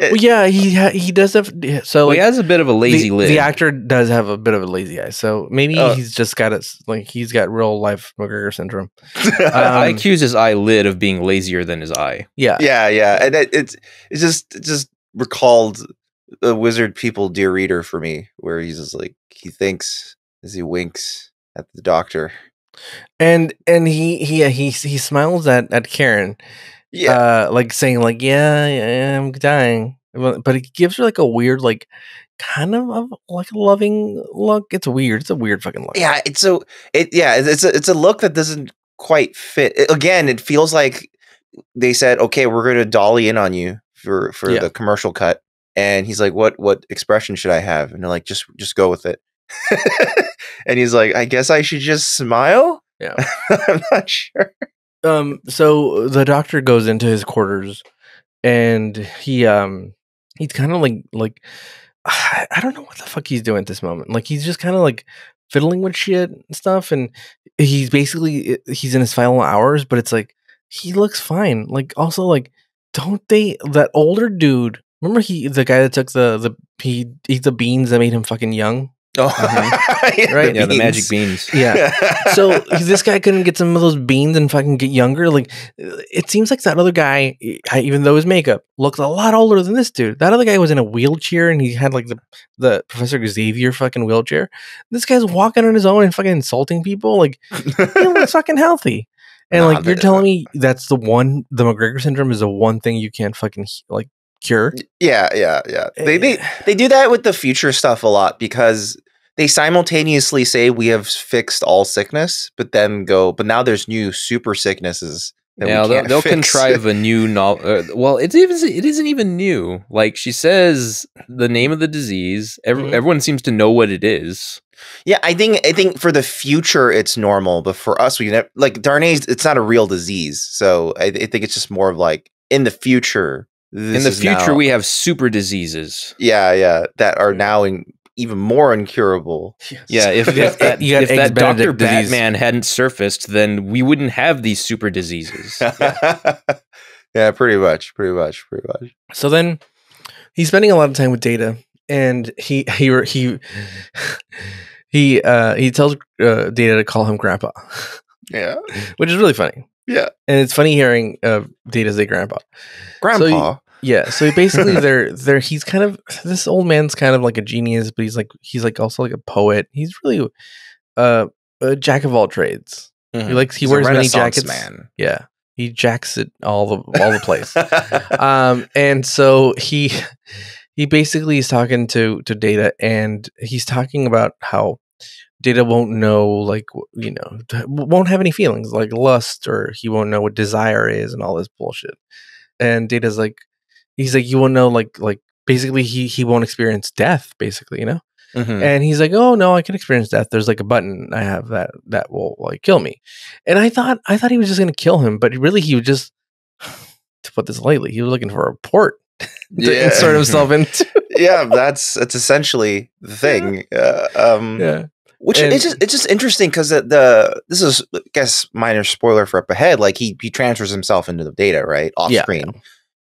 it, well, yeah, he ha he does have so well, like, he has a bit of a lazy the, lid. The actor does have a bit of a lazy eye, so maybe uh, he's just got it. Like he's got real life McGregor syndrome. um, I accuse his eyelid of being lazier than his eye. Yeah, yeah, yeah, and it, it's it's just it just recalled. The Wizard People, Dear Reader for me, where he's just like he thinks as he winks at the doctor, and and he he he he smiles at at Karen, yeah, uh, like saying like yeah, yeah I'm dying, but it gives her like a weird like kind of a, like a loving look. It's weird. It's a weird fucking look. Yeah, it's so it yeah it's a, it's a look that doesn't quite fit. It, again, it feels like they said, okay, we're going to dolly in on you for for yeah. the commercial cut. And he's like, what, what expression should I have? And they're like, just, just go with it. And he's like, I guess I should just smile. Yeah. I'm not sure. Um, so the doctor goes into his quarters and he, um, he's kind of like, like, I don't know what the fuck he's doing at this moment. Like, he's just kind of like fiddling with shit and stuff. And he's basically, he's in his final hours, but it's like, he looks fine. Like, also like, don't they, that older dude, remember he the guy that took the the he ate the beans that made him fucking young. Oh, uh-huh. yeah, right, the yeah, the magic beans. Yeah. So this guy couldn't get some of those beans and fucking get younger. Like it seems like that other guy, even though his makeup looked a lot older than this dude. That other guy was in a wheelchair and he had like the the Professor Xavier fucking wheelchair. This guy's walking on his own and fucking insulting people. Like he looks fucking healthy. And nah, like you're telling me that's the one the McGregor syndrome is the one thing you can't fucking like. Cure. Yeah, yeah, yeah. They, they they do that with the future stuff a lot because they simultaneously say we have fixed all sickness, but then go, but now there's new super sicknesses. That yeah, we can't they'll, they'll contrive a new novel. Uh, well, it's even it isn't even new. Like she says, the name of the disease. Every, mm-hmm. Everyone seems to know what it is. Yeah, I think I think for the future it's normal, but for us we never, like Darnay's. It's not a real disease, so I, I think it's just more of like in the future. This in the future, now. We have super diseases. Yeah, yeah, that are now in, even more incurable. Yes. Yeah, if, if that, if that Doctor Batman hadn't surfaced, then we wouldn't have these super diseases. Yeah. yeah, pretty much, pretty much, pretty much. So then he's spending a lot of time with Data, and he he he he uh, he tells uh, Data to call him Grandpa. Yeah, which is really funny. Yeah, and it's funny hearing uh, Data say grandpa, grandpa. So, yeah, so basically they're they're he's kind of this old man's kind of like a genius, but he's like he's like also like a poet. He's really uh, a jack of all trades. Mm-hmm. He likes he he's wears many jackets. Man, yeah, he jacks it all the all the place. um, and so he he basically is talking to to Data, and he's talking about how. Data won't know, like, you know, won't have any feelings like lust, or he won't know what desire is and all this bullshit. And Data's like, he's like, you won't know, like, like basically he, he won't experience death, basically, you know? Mm-hmm. And he's like, oh, no, I can experience death. There's like a button I have that, that will like kill me. And I thought, I thought he was just going to kill him, but really he was just, to put this lightly, he was looking for a port. to yeah. insert himself into. yeah, that's, that's essentially the thing. Uh, um, yeah. Which and, it's just it's just interesting because the, the this is I guess minor spoiler for up ahead. Like he he transfers himself into the Data right off yeah, screen. Yeah.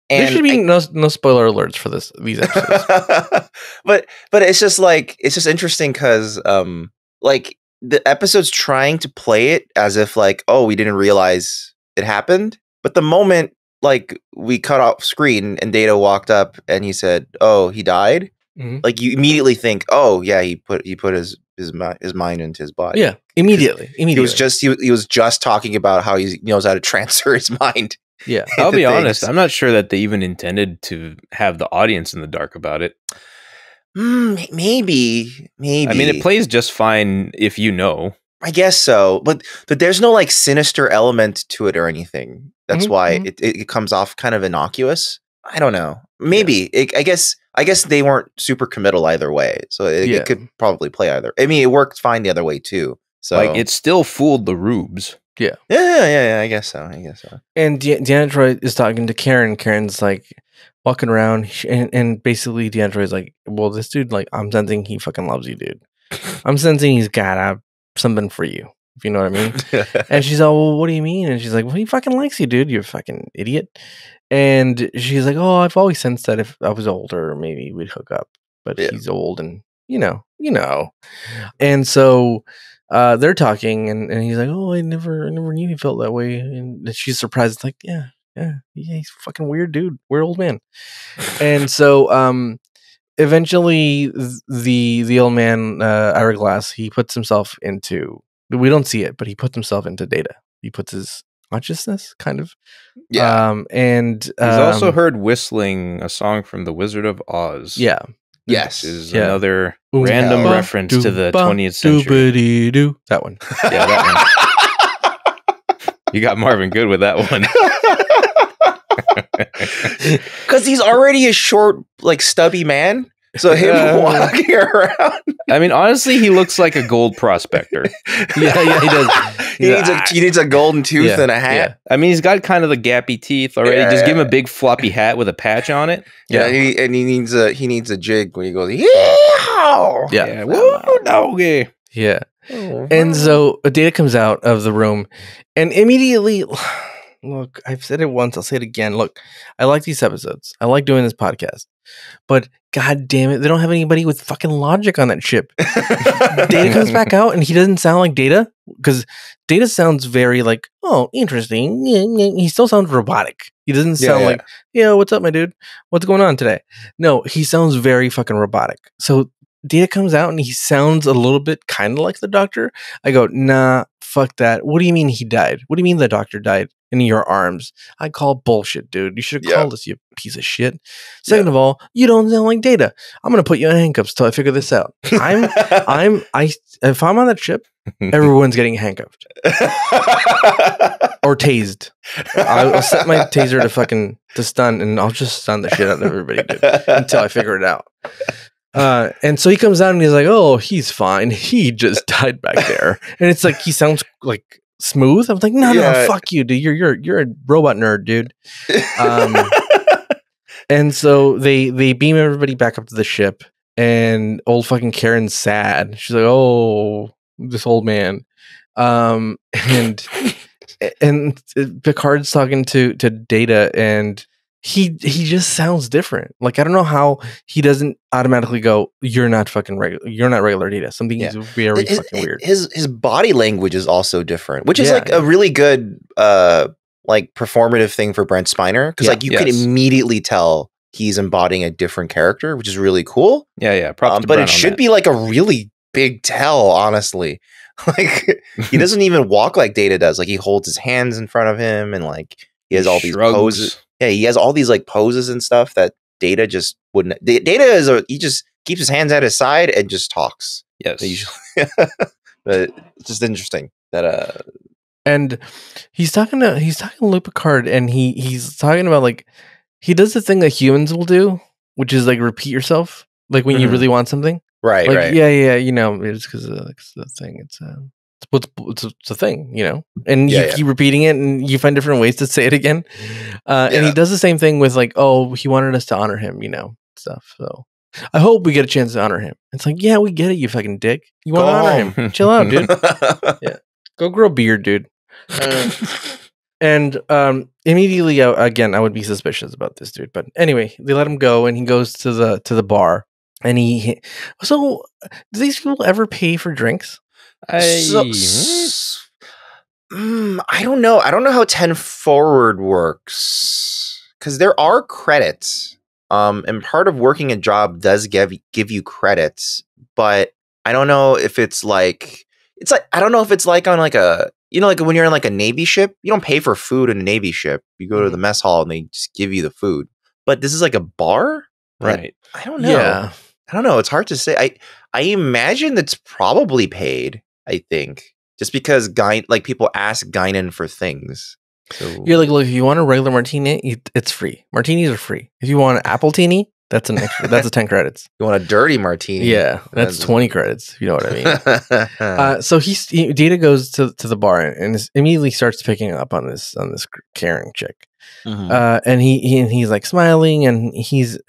And there should be I, no no spoiler alerts for this these episodes. but but it's just like it's just interesting because um like the episode's trying to play it as if like oh we didn't realize it happened, but the moment like we cut off screen and Data walked up and he said oh he died, mm-hmm. like you immediately think oh yeah he put he put his His, mi his mind into his body. Yeah, immediately. Immediately. He was just he, he was just talking about how he knows how to transfer his mind Yeah, I'll be honest. I'm not sure that they even intended to have the audience in the dark about it. Mm, maybe, maybe. I mean, it plays just fine if you know. I guess so, but but there's no like sinister element to it or anything. That's mm-hmm. why it, it comes off kind of innocuous. I don't know. Maybe yeah. it, I guess I guess they weren't super committal either way, so it, yeah. it could probably play either. I mean, it worked fine the other way too. So like, it still fooled the rubes. Yeah. yeah, yeah, yeah, yeah. I guess so. I guess so. And De Deanna Troi is talking to Karen. Karen's like walking around, and, and basically Deanna Troi's like, "Well, this dude, like, I'm sensing he fucking loves you, dude. I'm sensing he's got a." something for you, if you know what I mean. And she's all, well, what do you mean? And she's like, well, he fucking likes you, dude. You're a fucking idiot. And she's like, oh, I've always sensed that if I was older, maybe we'd hook up. But yeah. he's old and, you know, you know. And so uh, they're talking and, and he's like, oh, I never I never knew he felt that way. And she's surprised. It's like, yeah, yeah, yeah, he's a fucking weird dude. Weird old man. And so um, eventually, the the old man, uh, Ira Glass, he puts himself into, we don't see it, but he puts himself into Data. He puts his consciousness, kind of. Yeah. Um, and he's um, also heard whistling a song from The Wizard of Oz. Yeah. Yes. This is yeah. another Ooh, random yeah. reference do, to the twentieth century. Do, do. That one. Yeah, that one. You got Marvin good with that one. Because he's already a short, like stubby man. So him uh, walking around. I mean, honestly, he looks like a gold prospector. yeah, yeah, he does. He, needs a, he needs a golden tooth yeah, and a hat. Yeah. I mean, he's got kind of the gappy teeth already. Yeah, Just yeah, give him yeah. a big floppy hat with a patch on it. Yeah, yeah and, he, and he needs a he needs a jig when he goes. Yeehaw! Yeah, yeah. Woo, doggy. Yeah, oh. And so Data comes out of the room, and immediately. Look, I've said it once. I'll say it again. Look, I like these episodes. I like doing this podcast. But god damn it, they don't have anybody with fucking logic on that ship. Data comes back out and he doesn't sound like Data. Because Data sounds very like, oh, interesting. He still sounds robotic. He doesn't sound yeah, yeah. like, yeah, what's up, my dude? What's going on today? No, he sounds very fucking robotic. So Data comes out and he sounds a little bit kind of like the Doctor. I go, nah, fuck that. What do you mean he died? What do you mean the Doctor died? In your arms. I call bullshit, dude. You should have yeah. called us, you piece of shit. Second yeah. of all, you don't sound like Data. I'm gonna put you in handcuffs till I figure this out. I'm I'm I if I'm on that ship, everyone's getting handcuffed. Or tased. I'll set my taser to fucking to stun and I'll just stun the shit out of everybody, dude, until I figure it out. Uh, and so he comes out and he's like, oh, he's fine. He just died back there. And it's like he sounds like smooth. I'm like, no, yeah. no, fuck you, dude. You're you're you're a robot nerd, dude. Um, and so they they beam everybody back up to the ship, and old fucking Karen's sad. She's like, oh, this old man. Um, and and Picard's talking to to Data, and he he just sounds different. Like I don't know how he doesn't automatically go, you're not fucking regular. You're not regular Data. Something yeah. is very his, fucking weird. His his body language is also different, which is yeah, like yeah. a really good uh like performative thing for Brent Spiner because yeah, like you yes. can immediately tell he's embodying a different character, which is really cool. Yeah, yeah. Um, but it should that. be like a really big tell, honestly. Like he doesn't even walk like Data does. Like he holds his hands in front of him and like he has all he these poses. Yeah, he has all these like poses and stuff that Data just wouldn't. Data is a he just keeps his hands at his side and just talks. Yes, but it's just interesting that. Uh, and he's talking to he's talking to Luke Picard, and he he's talking about like he does the thing that humans will do, which is like repeat yourself, like when mm-hmm. you really want something, right? Like, right. Yeah, yeah, you know, it's because it's the thing. It's uh, What's it's, it's a thing, you know, and yeah, you yeah. keep repeating it and you find different ways to say it again. Uh, yeah. And he does the same thing with like, oh, he wanted us to honor him, you know, stuff. So I hope we get a chance to honor him. It's like, yeah, we get it. You fucking dick. You want to honor home. him. Chill out, dude. yeah. Go grow a beard, dude. Uh, and um, immediately, uh, again, I would be suspicious about this dude. But anyway, they let him go and he goes to the to the bar and he. So do these people ever pay for drinks? I, so, mm, I don't know. I don't know how ten forward works because there are credits, um, and part of working a job does give give you credits. But I don't know if it's like it's like I don't know if it's like on like a you know, like when you're in like a Navy ship, you don't pay for food in a Navy ship. You go to the mess hall and they just give you the food. But this is like a bar? Right. I, I don't know. Yeah. I don't know. It's hard to say. I, I imagine that's probably paid, I think. Just because Guy, like people ask Guinan for things. So. You're like, look, if you want a regular martini, it's free. Martinis are free. If you want an appletini, that's an extra. That's a ten credits. You want a dirty martini? Yeah, that's, that's twenty credits. You know what I mean? uh, so he's, he, Data goes to to the bar and is, immediately starts picking up on this on this caring chick, mm-hmm. uh, and he, he and he's like smiling and he's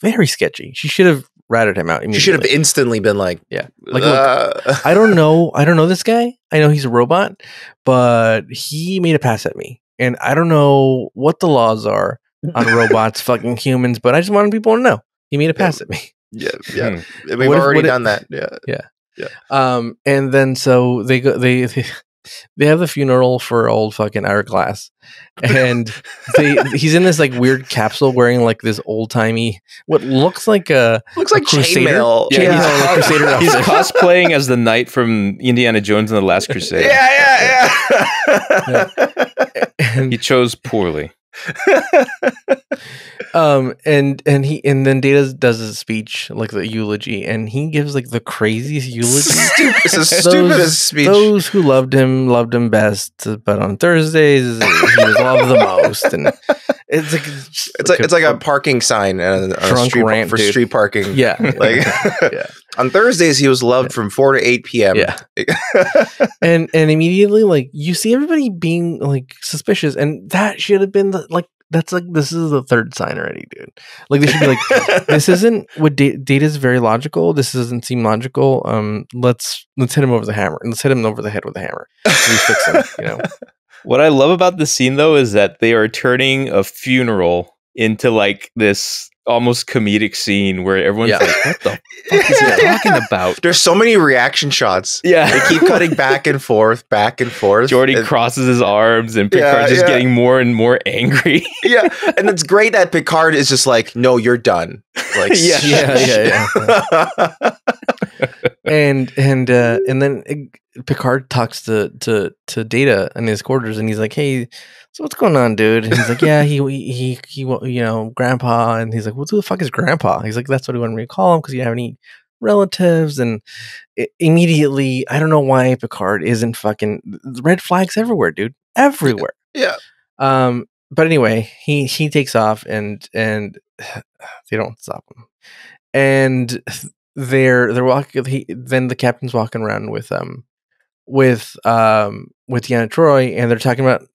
very sketchy. She should have ratted him out. She should have instantly been like, yeah, like uh. look, I don't know, I don't know this guy. I know he's a robot, but he made a pass at me, and I don't know what the laws are on robots fucking humans, but I just wanted people to know he made a pass yeah. at me. Yeah, yeah. Hmm. We've what already if, done if, that. Yeah, yeah, yeah. Um, and then so they go, they they, they have the funeral for old fucking Ira Glass, and they he's in this like weird capsule wearing like this old timey what looks like a looks like chainmail. Yeah, yeah. He's, like crusader he's cosplaying as the knight from Indiana Jones and the Last Crusade. Yeah, yeah, yeah. yeah. And, he chose poorly. um and and he and then Data does his speech, like the eulogy, and he gives like the craziest eulogy. It's the stupidest speech. Those who loved him loved him best, but on Thursdays he was loved the most. And it's like it's, it's like, like a, it's like a parking sign on, on drunk street rant, for dude. Street parking. Yeah, like yeah. on Thursdays he was loved yeah. from four to eight p.m. Yeah, and and immediately like you see everybody being like suspicious, and that should have been the like that's like this is the third sign already, dude. Like they should be like, this isn't what da data is very logical. This doesn't seem logical. Um, let's let's hit him over the hammer. Let's hit him over the head with a hammer. We fix him, you know. What I love about this scene though is that they are turning a funeral into like this almost comedic scene where everyone's yeah. like, what the fuck is he yeah. talking about? There's so many reaction shots. Yeah. They keep cutting back and forth, back and forth. Geordi and crosses his arms and Picard yeah, just yeah. getting more and more angry. Yeah. And it's great that Picard is just like, no, you're done. Like, yeah. yeah, yeah, yeah. and and uh and then it, Picard talks to to to Data in his quarters, and he's like, "Hey, so what's going on, dude?" And he's like, "Yeah, he he he, you know, Grandpa." And he's like, "What the fuck is Grandpa?" He's like, "That's what we wanted me to call him because you have any relatives." And it, immediately, I don't know why Picard isn't fucking red flags everywhere, dude, everywhere. Yeah. Um. But anyway, he he takes off, and and they don't stop him, and. They're they're walking. He, then the captain's walking around with um with um with Deanna Troi, and they're talking about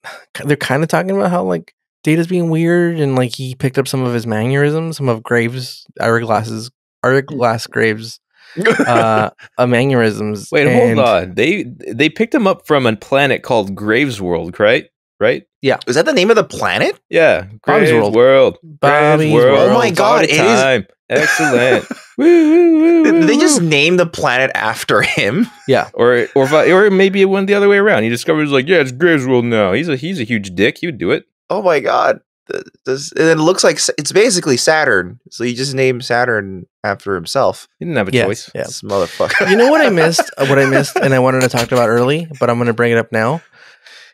they're kind of talking about how like Data's being weird, and like he picked up some of his mannerisms, some of Graves Ira Glass's Ira Glass Graves uh, uh mannerisms. Wait, and hold on. They they picked him up from a planet called Gravesworld, right? Right? Yeah. Is that the name of the planet? Yeah, Gravesworld. World. Bobby's World. World. Oh my God! It is. Excellent. Woo, woo, woo, woo. They just named the planet after him. Yeah. Or or or maybe it went the other way around. He discovers like, yeah, it's Gravesworld now. He's a he's a huge dick. He would do it. Oh my God. This, and it looks like it's basically Saturn. So he just named Saturn after himself. He didn't have a yes, choice. Yeah. This motherfucker. You know what I missed? What I missed and I wanted to talk about early, but I'm gonna bring it up now.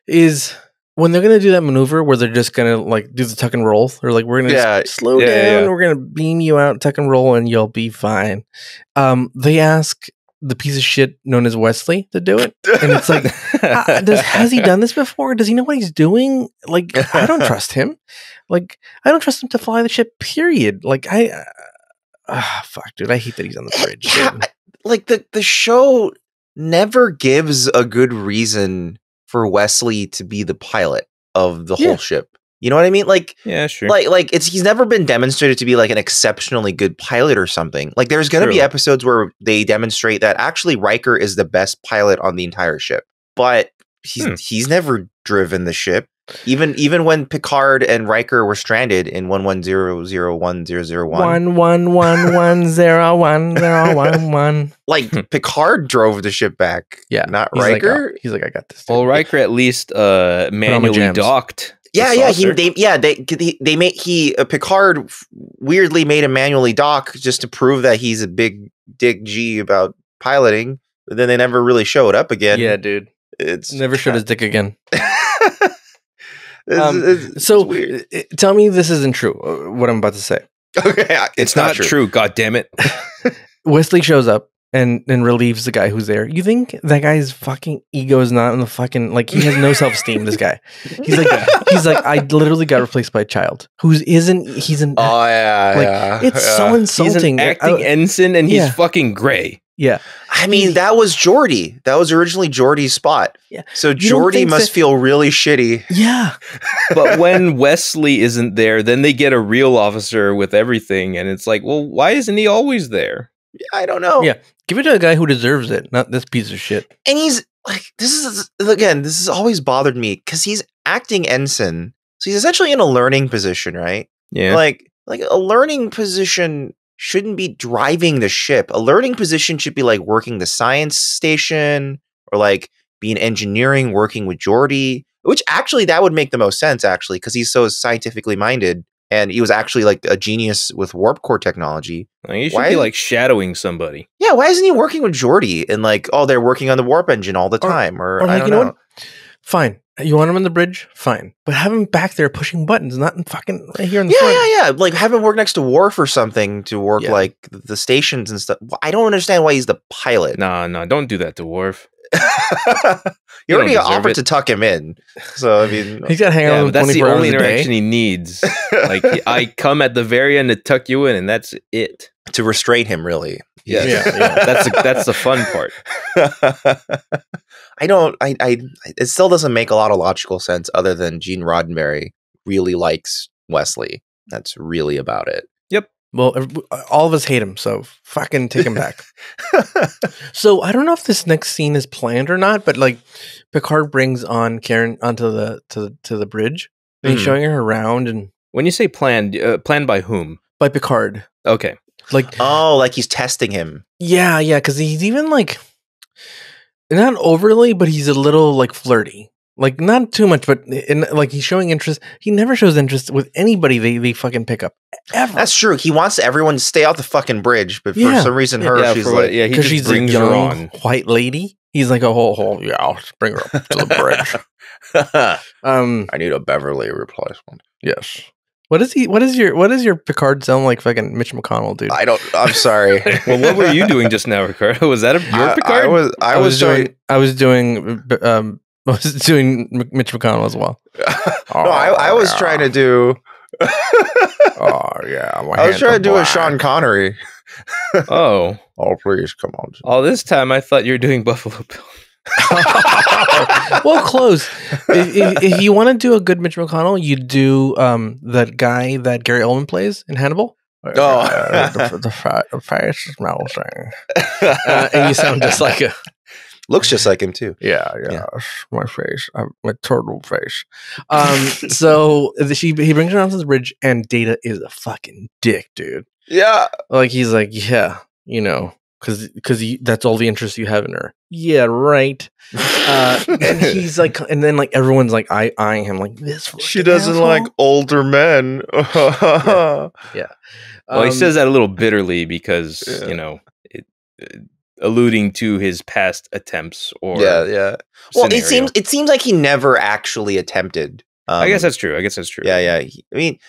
Is when they're gonna do that maneuver where they're just gonna like do the tuck and roll, they're like, we're gonna yeah, just slow yeah, down, yeah. we're gonna beam you out, tuck and roll, and you'll be fine. Um, they ask the piece of shit known as Wesley to do it, and it's like, uh, does, has he done this before? Does he know what he's doing? Like, I don't trust him. Like, I don't trust him to fly the ship. Period. Like, I, uh, oh, fuck, dude, I hate that he's on the bridge. Yeah, I, like the the show never gives a good reason for Wesley to be the pilot of the yeah. whole ship. You know what I mean? Like, yeah, sure. Like, like it's he's never been demonstrated to be like an exceptionally good pilot or something. Like, there's going to be episodes where they demonstrate that actually Riker is the best pilot on the entire ship, but he's hmm. he's never driven the ship. Even even when Picard and Riker were stranded in one one zero zero one zero zero one one one one one zero one zero one one, like Picard drove the ship back. Yeah, not he's Riker. Like, oh. He's like, I got this. Well, Riker at least uh, manually docked. Yeah, yeah, he, they, yeah, they, they, they made he uh, Picard weirdly made him manually dock just to prove that he's a big dick G about piloting. But then they never really show it up again. Yeah, dude. It's never showed his dick again. It's, um, it's, so it's weird. It, tell me this isn't true, uh, what I'm about to say. Okay, it's, it's not, not true. true. God damn it. Wesley shows up and and relieves the guy who's there. You think that guy's fucking ego is not in the fucking, like, he has no self-esteem. This guy, he's like, he's like, I literally got replaced by a child who isn't, he's an, oh yeah, like, yeah, it's yeah. so insulting. He's an acting I, ensign and he's yeah. fucking gray. Yeah. I mean, that was Geordi. That was originally Geordi's spot. Yeah. So Geordi must that... feel really shitty. Yeah. But when Wesley isn't there, then they get a real officer with everything. And it's like, well, why isn't he always there? I don't know. Yeah. Give it to a guy who deserves it, not this piece of shit. And he's like, this is, again, this has always bothered me because he's acting ensign. So he's essentially in a learning position, right? Yeah. Like, like a learning position shouldn't be driving the ship. A learning position should be like working the science station or like being engineering, working with Geordi, which actually that would make the most sense actually because he's so scientifically minded and he was actually like a genius with warp core technology. I mean, he should why be like shadowing somebody. Yeah, why isn't he working with Geordi and like, oh, they're working on the warp engine all the or, time or, or like, I don't you know. know Fine. You want him on the bridge? Fine. But have him back there pushing buttons, not in fucking right here in the yeah, front. Yeah, yeah, yeah. Like have him work next to Worf or something to work yeah. like the stations and stuff. I don't understand why he's the pilot. No, no, don't do that to Worf. You already offered it. to tuck him in. So, I mean, he's got to hang yeah, on. That's the only interaction he needs. Like, he, I come at the very end to tuck you in, and that's it. To restrain him, really. Yes. Yeah, yeah. That's a, that's the fun part. I don't. I, I. It still doesn't make a lot of logical sense, other than Gene Roddenberry really likes Wesley. That's really about it. Yep. Well, all of us hate him, so fucking take him back. So I don't know if this next scene is planned or not, but like Picard brings on Karen onto the to the, to the bridge, and mm. he's showing her around. And when you say planned, uh, planned by whom? By Picard. Okay. Like, oh, like he's testing him. Yeah, yeah, because he's even like not overly, but he's a little like flirty. Like not too much, but in, like he's showing interest. He never shows interest with anybody they, they fucking pick up ever. That's true. He wants everyone to stay out the fucking bridge, but yeah. for some reason, her yeah, she's like, what, yeah, because she's brings a young her on. white lady. He's like, oh, oh, oh yeah, I'll bring her up to the bridge. um, I need a Beverly replacement. Yes. What is he? What is your? What does your Picard sound like? Fucking Mitch McConnell, dude. I don't. I'm sorry. Well, what were you doing just now, Ricardo? Was that a, your I, Picard? I was. I, I was, was doing. I was doing. Um, I was doing Mitch McConnell as well. Oh, no, I, I was yeah. trying to do. Oh yeah, I was trying to do blind. a Sean Connery. Oh, oh please come on. All this time I thought you were doing Buffalo Bill. Well, close. If, if, if you want to do a good Mitch McConnell, you do um, that guy that Gary Oldman plays in Hannibal. Oh, uh, the, the, the face smell thing, uh, and you sound just like a. Looks just like him too. Yeah, yeah. yeah. My face, I'm, my turtle face. Um, so she he brings her onto the bridge, and Data is a fucking dick, dude. Yeah, like he's like, yeah, you know, because because that's all the interest you have in her. Yeah, right. Uh, and he's like, and then like everyone's like, I eyeing him like this. She doesn't asshole. like older men. yeah. yeah. Well, um, he says that a little bitterly because yeah. you know it. it alluding to his past attempts or yeah yeah well scenario. it seems it seems like he never actually attempted. um, I guess that's true I guess that's true yeah yeah he, I mean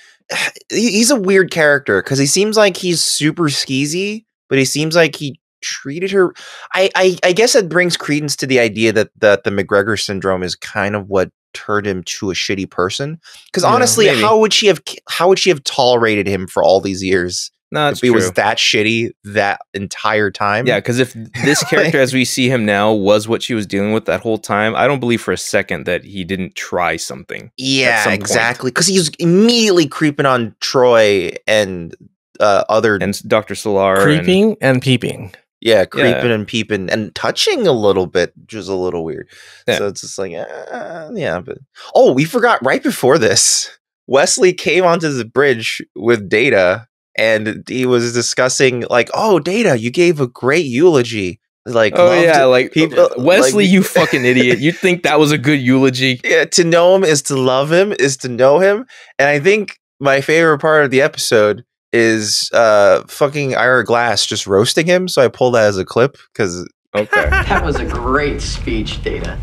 he, he's a weird character because he seems like he's super skeezy, but he seems like he treated her I, I I guess it brings credence to the idea that that the McGregor syndrome is kind of what turned him to a shitty person, because yeah, honestly maybe. how would she have how would she have tolerated him for all these years? No, if he true. was that shitty that entire time. Yeah, because if this character like, as we see him now was what she was dealing with that whole time, I don't believe for a second that he didn't try something. Yeah, some exactly. Because he was immediately creeping on Troi and uh, other... And Doctor Solar. Creeping and, and peeping. Yeah, creeping yeah. and peeping and touching a little bit, which is a little weird. Yeah. So it's just like, uh, yeah. but Oh, we forgot right before this, Wesley came onto the bridge with Data. And he was discussing like, oh, Data, you gave a great eulogy. Like, oh yeah, like people, Wesley, like, you fucking idiot. You think that was a good eulogy? Yeah, to know him is to love him, is to know him. And I think my favorite part of the episode is uh, fucking Ira Glass just roasting him. So I pulled that as a clip because okay, that was a great speech, Data.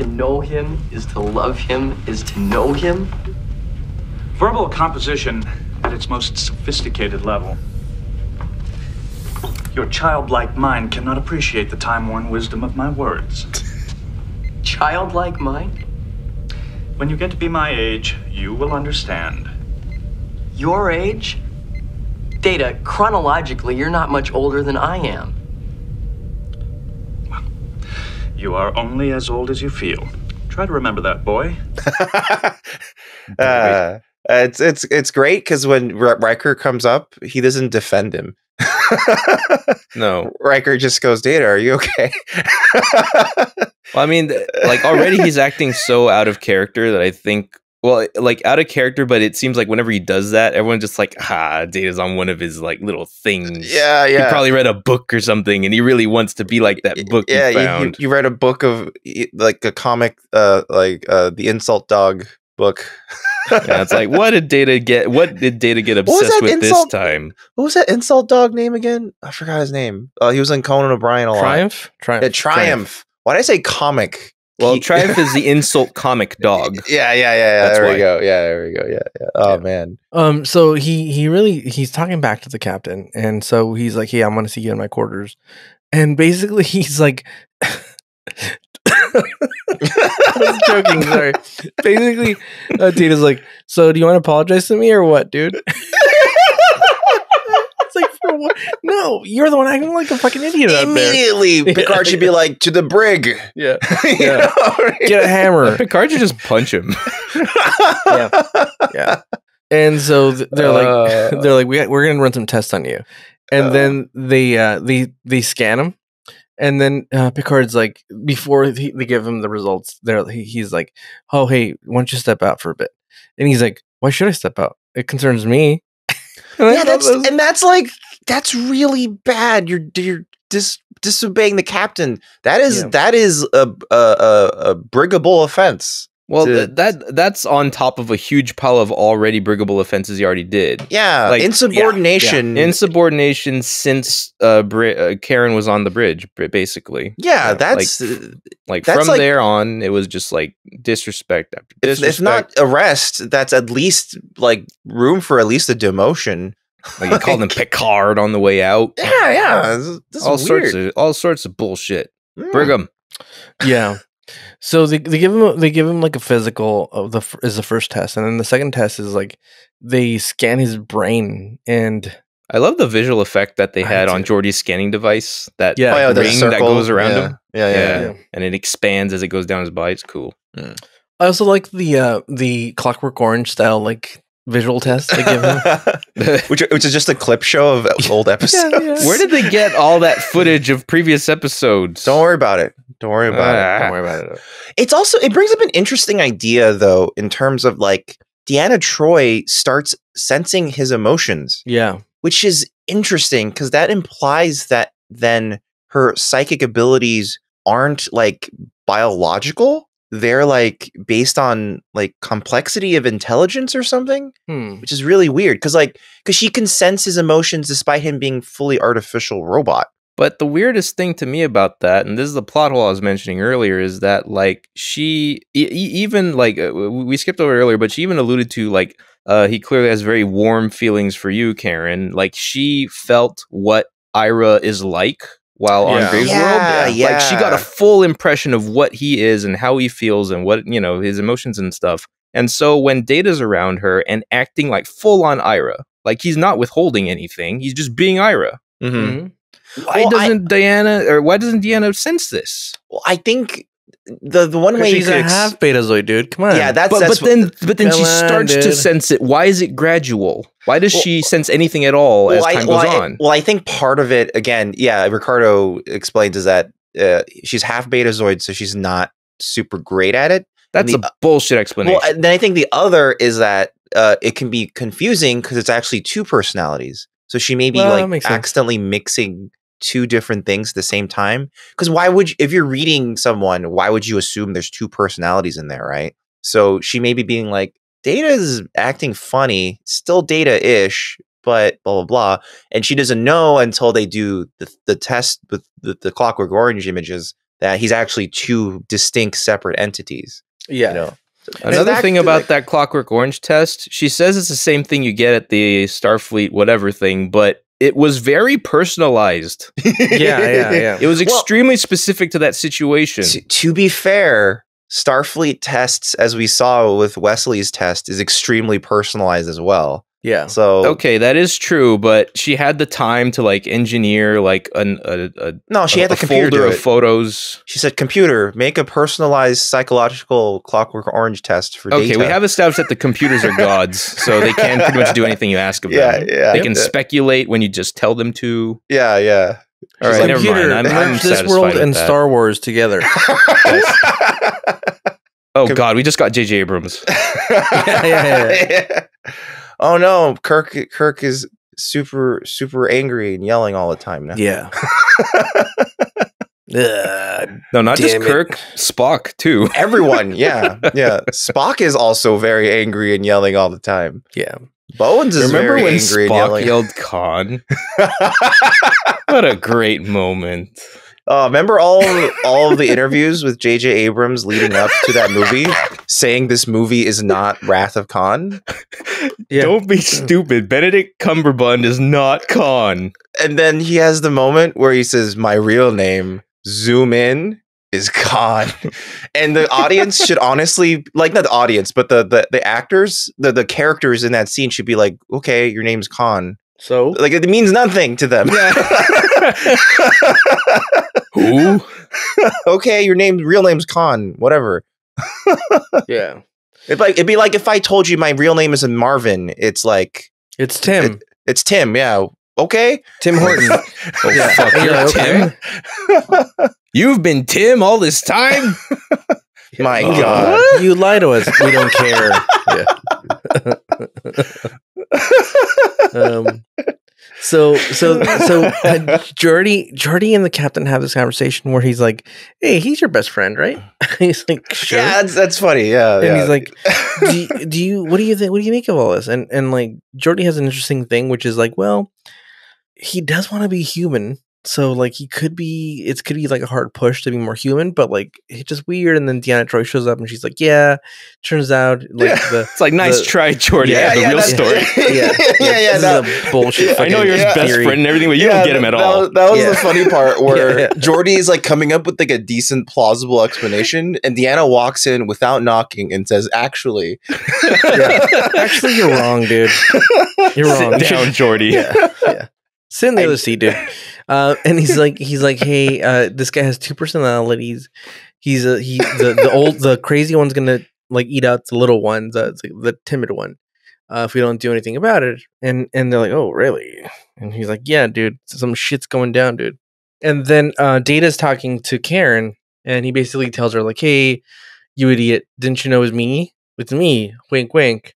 to know him is to love him is to know him? Verbal composition at its most sophisticated level. Your childlike mind cannot appreciate the time-worn wisdom of my words. Childlike mind? When you get to be my age, you will understand. Your age? Data, chronologically, you're not much older than I am. Well, you are only as old as you feel. Try to remember that, boy. uh, it's it's it's great because when R Riker comes up, he doesn't defend him. No, Riker just goes, "Data, are you okay?" Well, I mean, like already he's acting so out of character that I think, well, like out of character, but it seems like whenever he does that, everyone's just like, "Ah, Data's on one of his like little things." Yeah, yeah. He probably read a book or something, and he really wants to be like that book. Yeah, he found. You, you read a book of like a comic, uh, like uh, the Insult Dog book. Yeah, it's like, what did Data get? What did Data get obsessed with insult, this time? What was that Insult Dog name again? I forgot his name. Uh, he was in Conan O'Brien a lot. Triumph? Triumph. Yeah, Triumph. Triumph. Why did I say comic? Well, he Triumph is the insult comic dog. Yeah, yeah, yeah, yeah. That's there why. we go. Yeah, there we go. Yeah, yeah. Oh yeah. Man. Um. So he he really he's talking back to the captain, and so he's like, "Hey, I'm going to see you in my quarters," and basically he's like. I was joking, sorry. Basically, uh, Data's like, "So, do you want to apologize to me or what, dude?" It's like, for what? No, you're the one acting like a fucking idiot. Immediately, out there. Picard yeah. should be like, "To the brig." Yeah. Yeah. Know? Get a hammer. Picard should just punch him. Yeah. Yeah. And so th they're like, uh, they're like, we got, we're gonna run some tests on you, and uh, then they uh, they they scan him. And then uh, Picard's like, before he, they give him the results, there he, he's like, "Oh, hey, why don't you step out for a bit?" And he's like, "Why should I step out? It concerns me." Yeah, that's that was, and that's like that's really bad. You're you're dis disobeying the captain. That is yeah. that is a a, a, a brigable offense. Well, th that that's on top of a huge pile of already brigable offenses he already did. Yeah, like, insubordination. Yeah, yeah. Insubordination since uh, Bri uh, Karen was on the bridge, basically. Yeah, yeah. that's like, like that's from like, there on, it was just like disrespect after disrespect. If not arrest, that's at least like room for at least a demotion. Like you called him Picard on the way out. Yeah, yeah, this, this all is weird. sorts of all sorts of bullshit. Mm. Brigham. Yeah. So they they give him they give him like a physical of the is the first test, and then the second test is like they scan his brain. And I love the visual effect that they had on Geordi's scanning device, that yeah. oh, yeah, ring that goes around yeah. him, yeah yeah, yeah, yeah, yeah, and it expands as it goes down his body. It's cool. Yeah. I also like the uh, the Clockwork Orange style like visual test they give him, which which is just a clip show of old episodes. Yeah, yeah. Where did they get all that footage of previous episodes? Don't worry about it. Don't worry about uh, it. Don't worry about it. It's also, it brings up an interesting idea, though, in terms of like Deanna Troi starts sensing his emotions. Yeah. Which is interesting because that implies that then her psychic abilities aren't like biological. They're like based on like complexity of intelligence or something, hmm. which is really weird because like, because she can sense his emotions despite him being fully artificial robot. But the weirdest thing to me about that, and this is the plot hole I was mentioning earlier, is that like she e even like we skipped over it earlier, but she even alluded to like uh, he clearly has very warm feelings for you, Karen. Like she felt what Ira is like while yeah. on Gravesworld. Yeah, yeah. Like she got a full impression of what he is and how he feels and what, you know, his emotions and stuff. And so when Data's around her and acting like full on Ira, like he's not withholding anything, he's just being Ira. Mm-hmm. Mm-hmm. Why well, doesn't I, Deanna or why doesn't Deanna sense this? Well, I think the the one way she's a half betazoid, dude. Come on, yeah, that's but, that's but then but then she starts on, to sense it. Why is it gradual? Why does well, she sense anything at all well, as time I, well, goes I, on? Well, I think part of it again, yeah. Ricardo explains is that uh, she's half betazoid, so she's not super great at it. That's the, a bullshit explanation. Well, then I think the other is that uh, it can be confusing because it's actually two personalities. So she may be well, like accidentally sense. mixing two different things at the same time. Because why would you, if you're reading someone, why would you assume there's two personalities in there, right? So she may be being like, Data's acting funny, still Data-ish, but blah, blah, blah. And she doesn't know until they do the, the test with the, the Clockwork Orange images that he's actually two distinct separate entities. Yeah. You know? Another thing about that Clockwork Orange test, she says it's the same thing you get at the Starfleet whatever thing, but it was very personalized. yeah, yeah, yeah. It was extremely well, specific to that situation. To, to be fair, Starfleet tests, as we saw with Wesley's test, is extremely personalized as well. Yeah. So okay, that is true, but she had the time to like engineer like an a, a no, she a, had the computer folder of photos. She said, "Computer, make a personalized psychological Clockwork Orange test for okay." Data. We have established that the computers are gods, so they can pretty much do anything you ask of yeah, them. Yeah, they can yeah. speculate when you just tell them to. Yeah, yeah. All right, like, never mind. I'm, I'm this world and that. Star Wars together. Oh Com God, we just got J J Abrams. yeah, yeah, yeah. yeah. Oh no, Kirk! Kirk is super, super angry and yelling all the time now. Yeah. uh, no, not just Kirk. It. Spock too. Everyone. Yeah, yeah. Spock is also very angry and yelling all the time. Yeah. Bones is Remember very when angry Spock and yelling. Yelled Khan. What a great moment. Uh, remember all all of the interviews with J J Abrams leading up to that movie, saying this movie is not Wrath of Khan. Yeah. Don't be stupid. Benedict Cumberbatch is not Khan. And then he has the moment where he says, "My real name, zoom in, is Khan." And the audience should honestly, like, not the audience, but the the the actors, the the characters in that scene should be like, "Okay, your name's Khan." So, like, it means nothing to them. Yeah. Who? Okay, your name, real name's Khan, whatever. Yeah, it'd like it'd be like if I told you my real name is Marvin. It's like it's Tim. It, it's Tim. Yeah. Okay, Tim Horton. Oh yeah. Fuck, you're yeah, okay. Tim. You've been Tim all this time. My oh, God, what? You lie to us. We don't care. um. So, so, so, Jordy, Jordy and the captain have this conversation where he's like, "Hey, he's your best friend, right?" He's like, "Sure." Yeah, that's, that's funny. Yeah, and yeah. he's like, do you, "Do you? What do you think? What do you make of all this?" And and like, Jordy has an interesting thing, which is like, well, he does want to be human, so like, he could be. It could be like a hard push to be more human, but like, it's just weird. And then Deanna Troi shows up, and she's like, "Yeah." Turns out, like, yeah. the, it's like, nice the, try, Jordy. Yeah, the yeah, real story. Yeah. yeah. Yeah, yeah, this no. is a bullshit. I know you're his yeah. best friend and everything, but you yeah, don't get him at that, all. That was yeah. the funny part where yeah, yeah. Jordy is like coming up with like a decent, plausible explanation, and Deanna walks in without knocking and says, "Actually, yeah. actually, you're wrong, dude. You're wrong. Sit down, Jordy." Yeah, yeah. Sit in the I, other seat, dude. Uh, and he's like, he's like, "Hey, uh, this guy has two personalities. He's a he. The, the old, the crazy one's gonna like eat out the little one, the the timid one." Uh, if we don't do anything about it. And and they're like, "Oh, really?" And he's like, "Yeah, dude, some shit's going down, dude." And then uh, Data's talking to Karen, and he basically tells her, like, "Hey, you idiot, didn't you know it was me? It's me, wink, wink,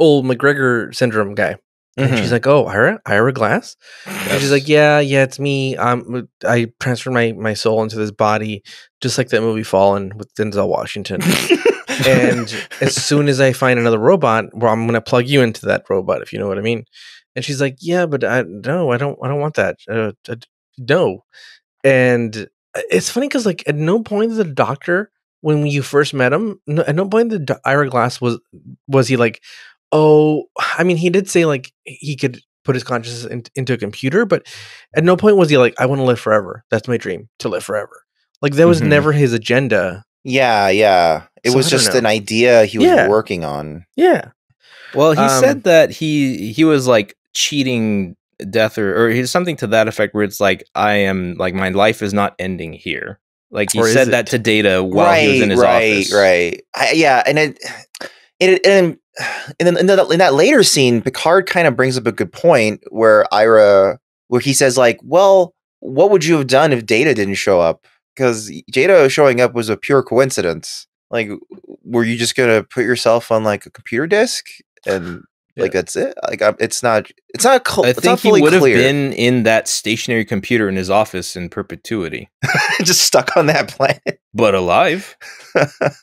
old McGregor syndrome guy." Mm-hmm. And she's like, "Oh, Ira, Ira Glass?" Yes. And she's like, "Yeah, yeah, it's me. Um, I transferred my, my soul into this body, just like that movie Fallen with Denzel Washington." And as soon as I find another robot, well, I'm gonna plug you into that robot, if you know what I mean. And she's like, "Yeah, but I no, I don't, I don't want that. Uh, I, no." And it's funny because, like, at no point the doctor, when you first met him, no, at no point the Ira Glass was was he like, "Oh," I mean, he did say like he could put his consciousness in, into a computer, but at no point was he like, "I want to live forever. That's my dream, to live forever." Like, that was mm-hmm. never his agenda. Yeah, yeah. It so was just know. an idea he was yeah. working on. Yeah. Well, he um, said that he he was like cheating death or or he's something to that effect, where it's like, I am like, my life is not ending here. Like, he said it? that to Data while right, he was in his right, office. Right. Right. Yeah, and it it and and then in, the, in that later scene, Picard kind of brings up a good point where Ira where he says like, "Well, what would you have done if Data didn't show up? Because Data showing up was a pure coincidence. Like, were you just gonna put yourself on like a computer disk and yeah. like that's it? Like, I'm, it's not, it's not. I it's think not fully he would have been in that stationary computer in his office in perpetuity, just stuck on that planet, but alive."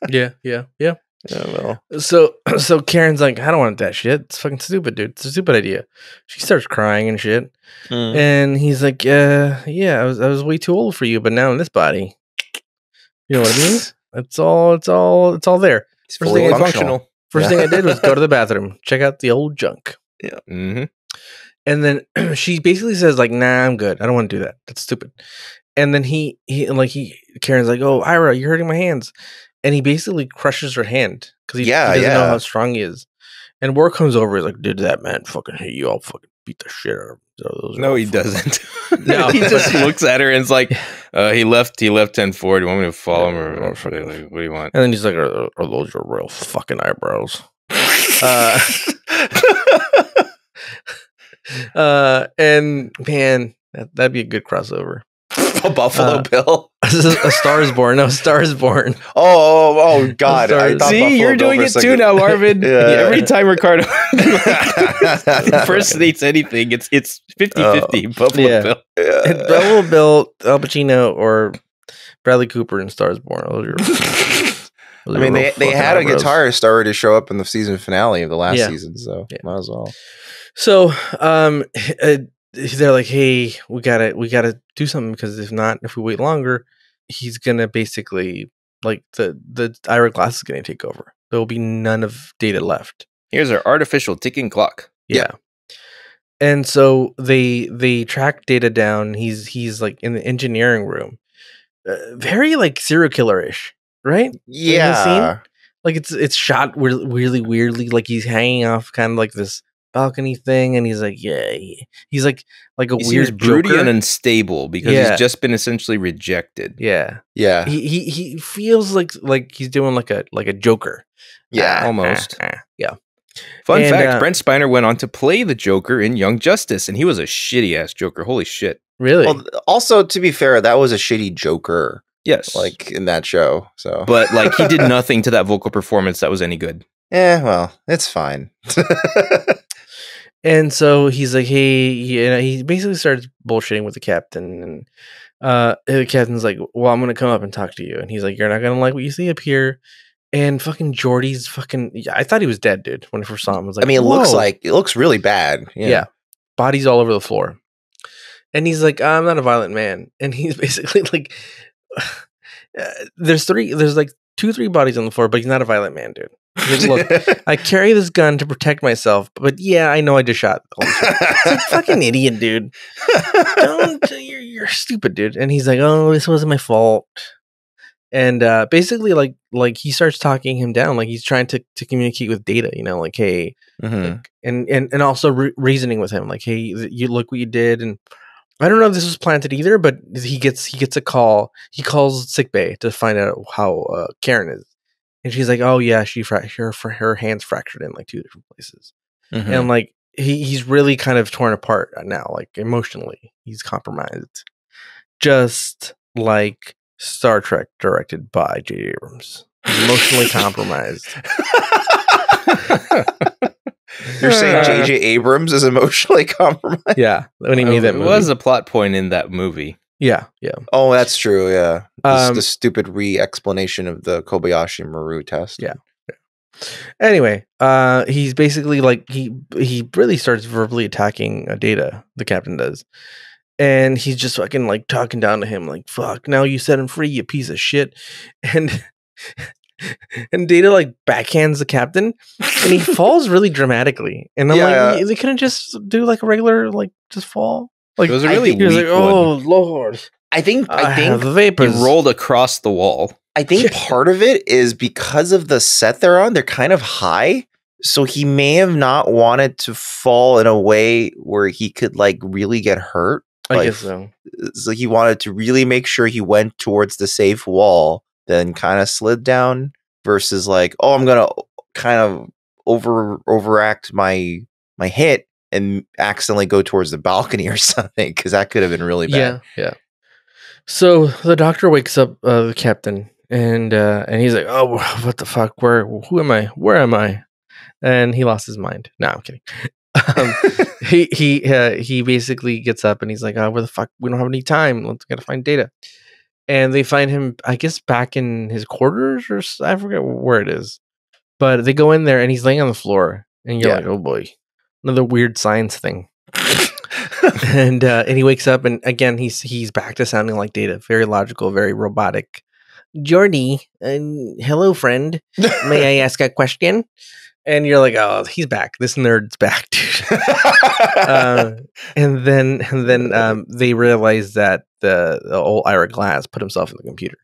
Yeah, yeah, yeah. Yeah, well. So, so Karen's like, "I don't want that shit. It's fucking stupid, dude. It's a stupid idea." She starts crying and shit, mm. and he's like, uh, "Yeah, I was, I was way too old for you, but now in this body." You know what I mean? It's all, it's all, it's all there. It's first thing, functional. First yeah. thing I did was go to the bathroom, check out the old junk. Yeah. Mm-hmm. And then she basically says like, nah, I'm good. I don't want to do that. That's stupid. And then he, he, like he, Karen's like, oh, Ira, you're hurting my hands. And he basically crushes her hand because he, yeah, he doesn't yeah. know how strong he is. And Worf comes over. He's like, dude, that man fucking hit you. I'll fucking beat the shit out of those. No, he doesn't. No, he just looks at her and it's like, uh, he left. He left ten four. Do you want me to follow him or, or like, what do you want? And then he's like, are, are those your real fucking eyebrows? uh, uh, and man, that, that'd be a good crossover. A Buffalo uh, Bill. A Star is Born. No, Star is Born. Oh, oh, oh God. I See, Buffalo you're doing Bill it too now, Marvin. yeah. Every time Ricardo impersonates anything, it's it's fifty fifty. Oh, Buffalo yeah. Bill. Yeah. Buffalo Bill, Al Pacino, or Bradley Cooper in Star is Born. Those are, those I mean, they, they had eyebrows. A guitarist already show up in the season finale of the last yeah. season, so yeah. might as well. So, um, uh, they're like, hey, we gotta we gotta do something, because if not, if we wait longer, he's gonna basically like the the Ira Glass is gonna take over. There will be none of Data left. Here's our artificial ticking clock. Yeah. yeah. And so they they track Data down. He's he's like in the engineering room, uh, very like serial killer ish, right? Yeah. Scene? Like it's it's shot really, really weirdly. Like he's hanging off kind of like this balcony thing, and he's like, yeah, he's like, like a he weird, broody and unstable because yeah. he's just been essentially rejected. Yeah, yeah. He he he feels like like he's doing like a like a Joker. Yeah, ah, almost. Ah, ah. Yeah. Fun and, fact: uh, Brent Spiner went on to play the Joker in Young Justice, and he was a shitty ass Joker. Holy shit! Really? Well, also, to be fair, that was a shitty Joker. Yes, like in that show. So, but like he did nothing to that vocal performance that was any good. Yeah, well, it's fine. And so he's like, hey, you know, he basically starts bullshitting with the captain, and uh, the captain's like, well, I'm going to come up and talk to you. And he's like, you're not going to like what you see up here. And fucking Geordi's fucking, I thought he was dead, dude, when I first saw him. I was like, I mean, it whoa. looks like, it looks really bad. Yeah. yeah. Bodies all over the floor. And he's like, I'm not a violent man. And he's basically like, there's three, there's like two, three bodies on the floor, but he's not a violent man, dude. Like, look, I carry this gun to protect myself, but yeah, I know I just shot. It's like, fucking idiot, dude. Don't you're, you're stupid, dude. And he's like, oh, this wasn't my fault. And uh, basically, like, like he starts talking him down, like he's trying to to communicate with Data, you know, like, hey, mm-hmm. like, and and and also re reasoning with him, like, hey, you look what you did, and I don't know if this was planted either, but he gets he gets a call. He calls sickbay to find out how uh, Karen is. And she's like, oh, yeah, she her, her hand's fractured in like two different places. Mm-hmm. And like he, he's really kind of torn apart now, like emotionally. He's compromised. Just like Star Trek directed by J J Abrams. Emotionally compromised. You're saying J J Abrams is emotionally compromised? Yeah. When he made that movie. It was a plot point in that movie. Yeah, yeah. Oh, that's true. Yeah, um, this, the stupid re-explanation of the Kobayashi Maru test. Yeah. yeah. Anyway, uh, he's basically like he he really starts verbally attacking uh, Data. The captain does, and he's just fucking like talking down to him, like "fuck." Now you set him free, you piece of shit, and and Data like backhands the captain, and he falls really dramatically. And I'm yeah. like, they couldn't just do like a regular like just fall. Like, it was a really weak like, oh, one. Lord. I think I, I think vapors. It rolled across the wall. I think part of it is because of the set they're on, they're kind of high. So he may have not wanted to fall in a way where he could, like, really get hurt. I like, guess so. So he wanted to really make sure he went towards the safe wall, then kind of slid down versus, like, oh, I'm going to kind of over overact my my hit. And accidentally go towards the balcony or something, because that could have been really bad. Yeah, yeah. So the doctor wakes up uh, the captain, and uh, and he's like, "Oh, what the fuck? Where? Who am I? Where am I?" And he lost his mind. No, I'm kidding. Um, he he uh, he basically gets up and he's like, "Oh, where the fuck? We don't have any time. Let's gotta find Data." And they find him, I guess, back in his quarters, or I forget where it is. But they go in there, and he's laying on the floor, and you're yeah. like, "Oh boy." Another weird science thing. and uh, and he wakes up, and again, he's he's back to sounding like Data. Very logical, very robotic, Jordi, uh, hello, friend. May I ask a question? And you're like, oh, he's back. This nerd's back, dude. uh, and then, and then um, they realize that the, the old Ira Glass put himself in the computer.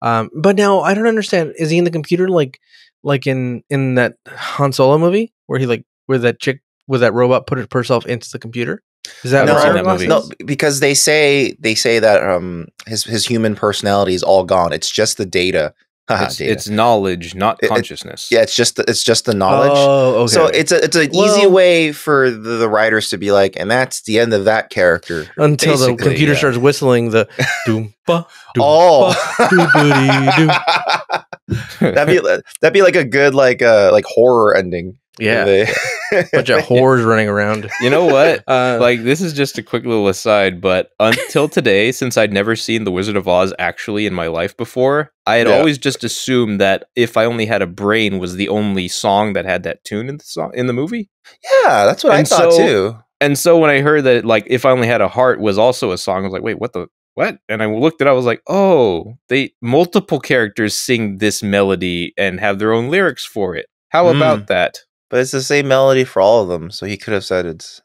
Um, but now I don't understand. Is he in the computer like, like in in that Han Solo movie where he like where that chick where that robot put it, herself into the computer? Is that no, that movie? No, because they say they say that um his his human personality is all gone. It's just the data. It's, data. It's knowledge, not consciousness. It, it, yeah, it's just the, it's just the knowledge. Oh, okay. So it's a it's an well, easy way for the, the writers to be like, and that's the end of that character until the computer yeah. starts whistling the doom ba doom oh. ba doo doo doo. That'd be that'd be like a good like uh like horror ending. Yeah, bunch of whores running around. You know what? Uh, like this is just a quick little aside, but until today, since I'd never seen The Wizard of Oz actually in my life before, I had yeah. always just assumed that If I Only Had a Brain was the only song that had that tune in the song in the movie. Yeah, that's what and I thought so, too. And so when I heard that, like If I Only Had a Heart was also a song, I was like, wait, what the what? And I looked at it, I was like, oh, they multiple characters sing this melody and have their own lyrics for it. How mm. about that? But it's the same melody for all of them, so he could have said it's...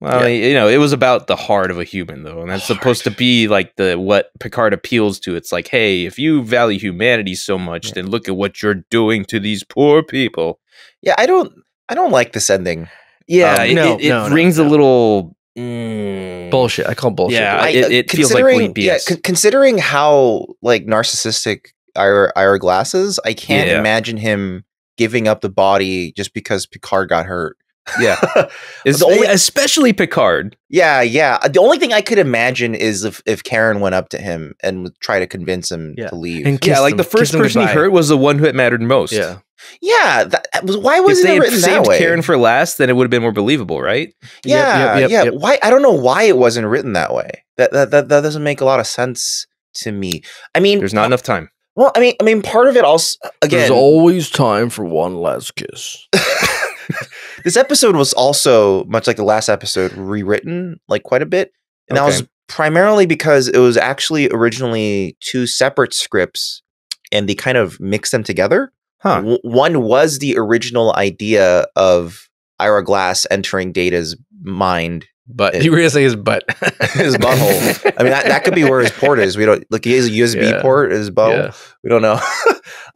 well, yeah. You know, it was about the heart of a human, though, and that's heart. supposed to be, like, the what Picard appeals to. It's like, hey, if you value humanity so much, yeah. then look at what you're doing to these poor people. Yeah, I don't I don't like this ending. Yeah, um, it, no, it, it no, rings no, no. a little... Mm, bullshit. I call bullshit. Yeah, I, it, it feels like complete B S. Yeah, c considering how, like, narcissistic Ira, Ira Glass is, I can't yeah. imagine him... giving up the body just because Picard got hurt. Yeah. It's only, especially Picard. Yeah, yeah. The only thing I could imagine is if, if Karen went up to him and would try to convince him yeah. to leave. And yeah, like him, the first person he hurt was the one who it mattered most. Yeah. Yeah. That, why was it written that way? If Karen for last, then it would have been more believable, right? Yeah, yep, yep, yeah. Yep. Why? I don't know why it wasn't written that way. That, that, that, that doesn't make a lot of sense to me. I mean... There's not enough time. Well, I mean, I mean, part of it also, again... There's always time for one last kiss. This episode was also, much like the last episode, rewritten, like, quite a bit. And okay. that was primarily because it was actually originally two separate scripts, and they kind of mixed them together. Huh. W one was the original idea of Ira Glass entering Data's mind. But he really say his butt, his butthole. I mean, that, that could be where his port is. We don't like he has a U S B yeah. port, his butthole. Yeah. We don't know.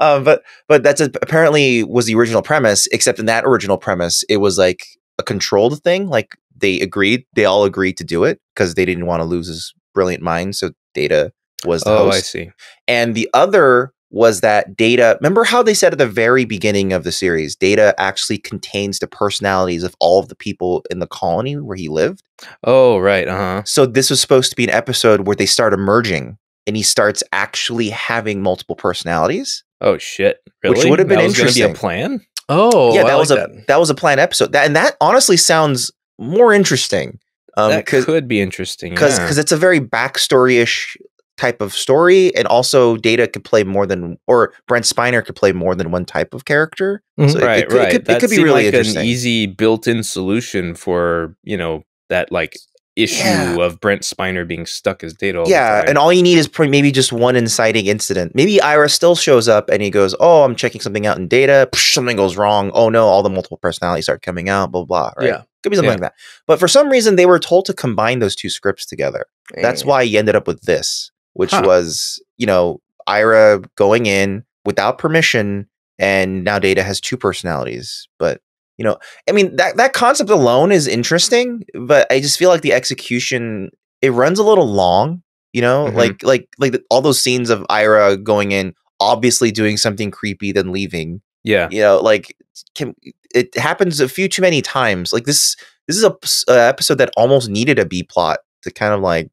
um, but but that's a, apparently was the original premise. Except in that original premise, it was like a controlled thing. Like they agreed, they all agreed to do it because they didn't want to lose his brilliant mind. So Data was the oh, host. I see. And the other was that Data. Remember how they said at the very beginning of the series, Data actually contains the personalities of all of the people in the colony where he lived. Oh, right. Uh-huh. So this was supposed to be an episode where they start emerging and he starts actually having multiple personalities. Oh shit. Really? Which would have been that was interesting. Gonna be a plan? Oh, yeah, that I was like a that. that was a planned episode. That and that honestly sounds more interesting. Um that could be interesting. Cuz yeah. cuz it's a very backstory-ish type of story, and also Data could play more than, or Brent Spiner could play more than one type of character. So right, it, it, right. It could, that it could be really like interesting. An easy built-in solution for, you know, that like issue yeah. of Brent Spiner being stuck as Data. All yeah, the time. And all you need is maybe just one inciting incident. Maybe Ira still shows up and he goes, "Oh, I'm checking something out in Data. Psh, something goes wrong. Oh no, all the multiple personalities start coming out. Blah blah." Right? Yeah. Could be something yeah. like that. But for some reason, they were told to combine those two scripts together. Dang. That's why he ended up with this. Which huh. was, you know, Ira going in without permission, and now Data has two personalities. But, you know, I mean, that, that concept alone is interesting, but I just feel like the execution, it runs a little long, you know, mm-hmm. like like like the, all those scenes of Ira going in, obviously doing something creepy, then leaving. Yeah. You know, like can, it happens a few too many times. Like this, this is a, a episode that almost needed a B plot to kind of like,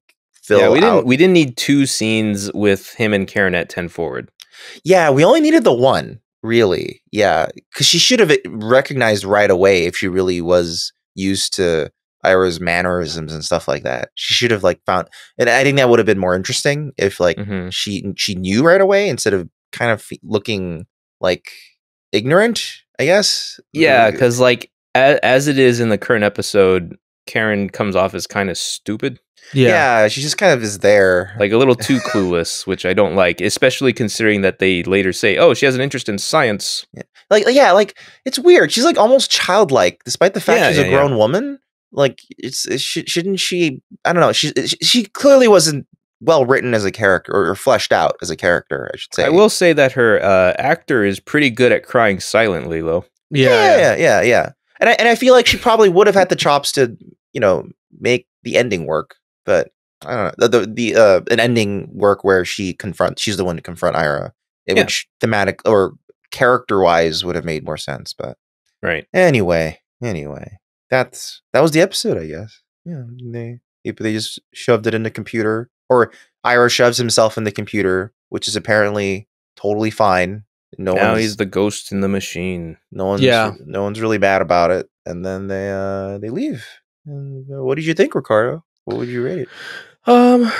yeah, we didn't. Out. We didn't need two scenes with him and Karen at ten forward. Yeah, we only needed the one, really. Yeah, because she should have recognized right away if she really was used to Ira's mannerisms and stuff like that. She should have like found, and I think that would have been more interesting if like mm-hmm. she she knew right away instead of kind of looking like ignorant, I guess. Yeah, because like as, as it is in the current episode, Karen comes off as kind of stupid. Yeah. yeah, she just kind of is there. Like a little too clueless, which I don't like, especially considering that they later say, oh, she has an interest in science. Yeah. Like, yeah, like it's weird. She's like almost childlike, despite the fact yeah, she's yeah, a grown yeah. woman. Like, it's, it's shouldn't she? I don't know. She, she clearly wasn't well written as a character, or fleshed out as a character, I should say. I will say that her uh, actor is pretty good at crying silently, though. Yeah, yeah, yeah, yeah. yeah. And, I, and I feel like she probably would have had the chops to, you know, make the ending work. But I don't know, the, the, the uh, an ending work where she confronts, she's the one to confront Ira, yeah. which thematic or character wise would have made more sense. But right. Anyway, anyway, that's, that was the episode, I guess. Yeah. They, they just shoved it in the computer, or Ira shoves himself in the computer, which is apparently totally fine. No now he's the ghost in the machine. No one's, yeah. no one's really bad about it. And then they, uh, they leave. And uh, what did you think, Ricardo? What would you rate it? Um,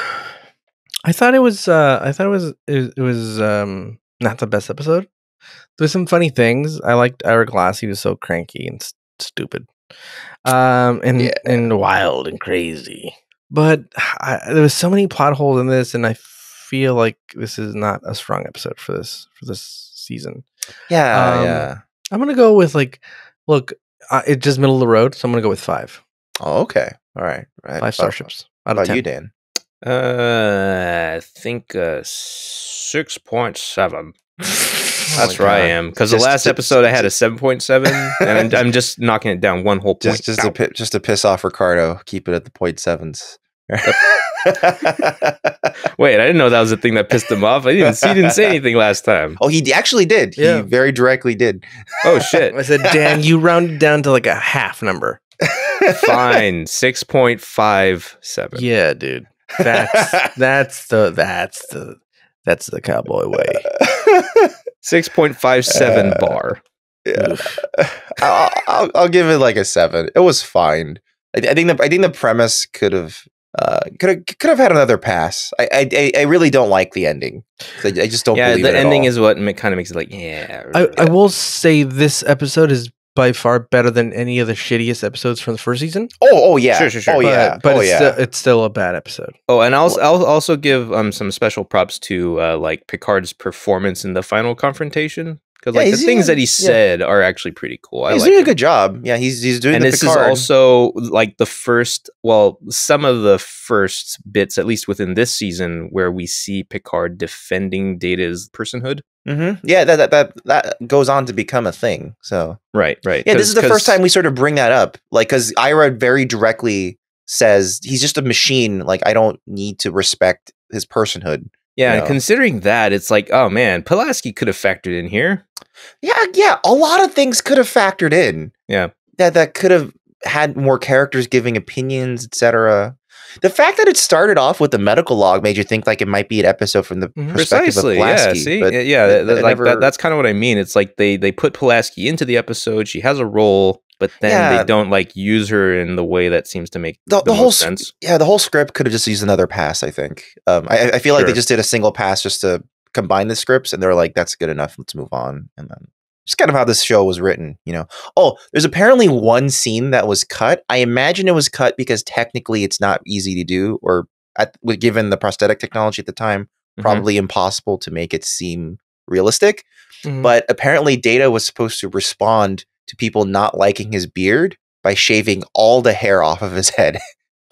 I thought it was. Uh, I thought it was. It, it was um, not the best episode. There were some funny things. I liked Ira Glass. He was so cranky and st stupid, um, and yeah. and wild and crazy. But I, there was so many plot holes in this, and I feel like this is not a strong episode for this for this season. Yeah, um, yeah. I'm gonna go with like, look, uh, it's just middle of the road, so I'm gonna go with five. Oh, okay. All right. right. Five starships. How about ten. You, Dan? Uh, I think uh, six point seven. That's oh where God. I am. Because the last just, episode I had a seven point seven, and I'm, I'm just knocking it down one whole point. Just, just, to, just to piss off Ricardo, keep it at the point sevens. Wait, I didn't know that was the thing that pissed him off. I didn't. He didn't say anything last time. Oh, he actually did. Yeah. He very directly did. Oh, shit. I said, Dan, you rounded down to like a half number. Fine, six point five seven. Yeah, dude, that's that's the that's the that's the cowboy way. Six point five seven uh, bar. Yeah, I'll, I'll I'll give it like a seven. It was fine. I, I think the I think the premise could have uh could have could have had another pass. I I I really don't like the ending. I, I just don't. Yeah, believe the it ending at all. Is what kind of makes it like yeah. I, yeah. I will say this episode is by far better than any of the shittiest episodes from the first season. Oh, oh yeah, sure, sure, sure. Oh yeah, but, but oh, it's, yeah. Still, it's still a bad episode. Oh, and I'll I'll also give um some special props to uh, like Picard's performance in the final confrontation, because like yeah, the things that he said yeah. are actually pretty cool. I he's like doing him. a good job. Yeah, he's he's doing. And the this Picard. is also like the first, well, some of the first bits, at least within this season, where we see Picard defending Data's personhood. Mm-hmm. Yeah, that, that that that goes on to become a thing. So right, right. Yeah, this is the first time we sort of bring that up, like because Ira very directly says he's just a machine. Like I don't need to respect his personhood. Yeah, you know? And considering that, it's like, oh man, Pulaski could have factored in here. Yeah, yeah, a lot of things could have factored in. Yeah, that that could have had more characters giving opinions, et cetera. The fact that it started off with the medical log made you think like it might be an episode from the mm-hmm. perspective Precisely, of Pulaski. Yeah, see? yeah, th th like never... that, that's kind of what I mean. It's like they they put Pulaski into the episode. She has a role, but then yeah. they don't like use her in the way that seems to make the, the, the whole most sense. Yeah, the whole script could have just used another pass. I think. Um, I, I feel sure. like they just did a single pass just to combine the scripts, and they're like, "That's good enough. Let's move on." And then. Just kind of how this show was written, you know. Oh, there's apparently one scene that was cut. I imagine it was cut because technically it's not easy to do, or at, given the prosthetic technology at the time, mm-hmm. probably impossible to make it seem realistic. Mm-hmm. But apparently Data was supposed to respond to people not liking his beard by shaving all the hair off of his head.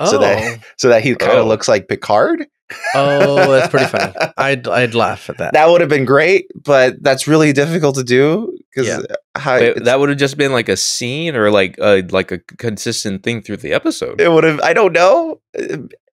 Oh. so that so that he kind of oh. looks like Picard. Oh, that's pretty funny. I'd I'd laugh at that. That would have been great, but that's really difficult to do because yeah. that would have just been like a scene or like a like a consistent thing through the episode. It would have. I don't know.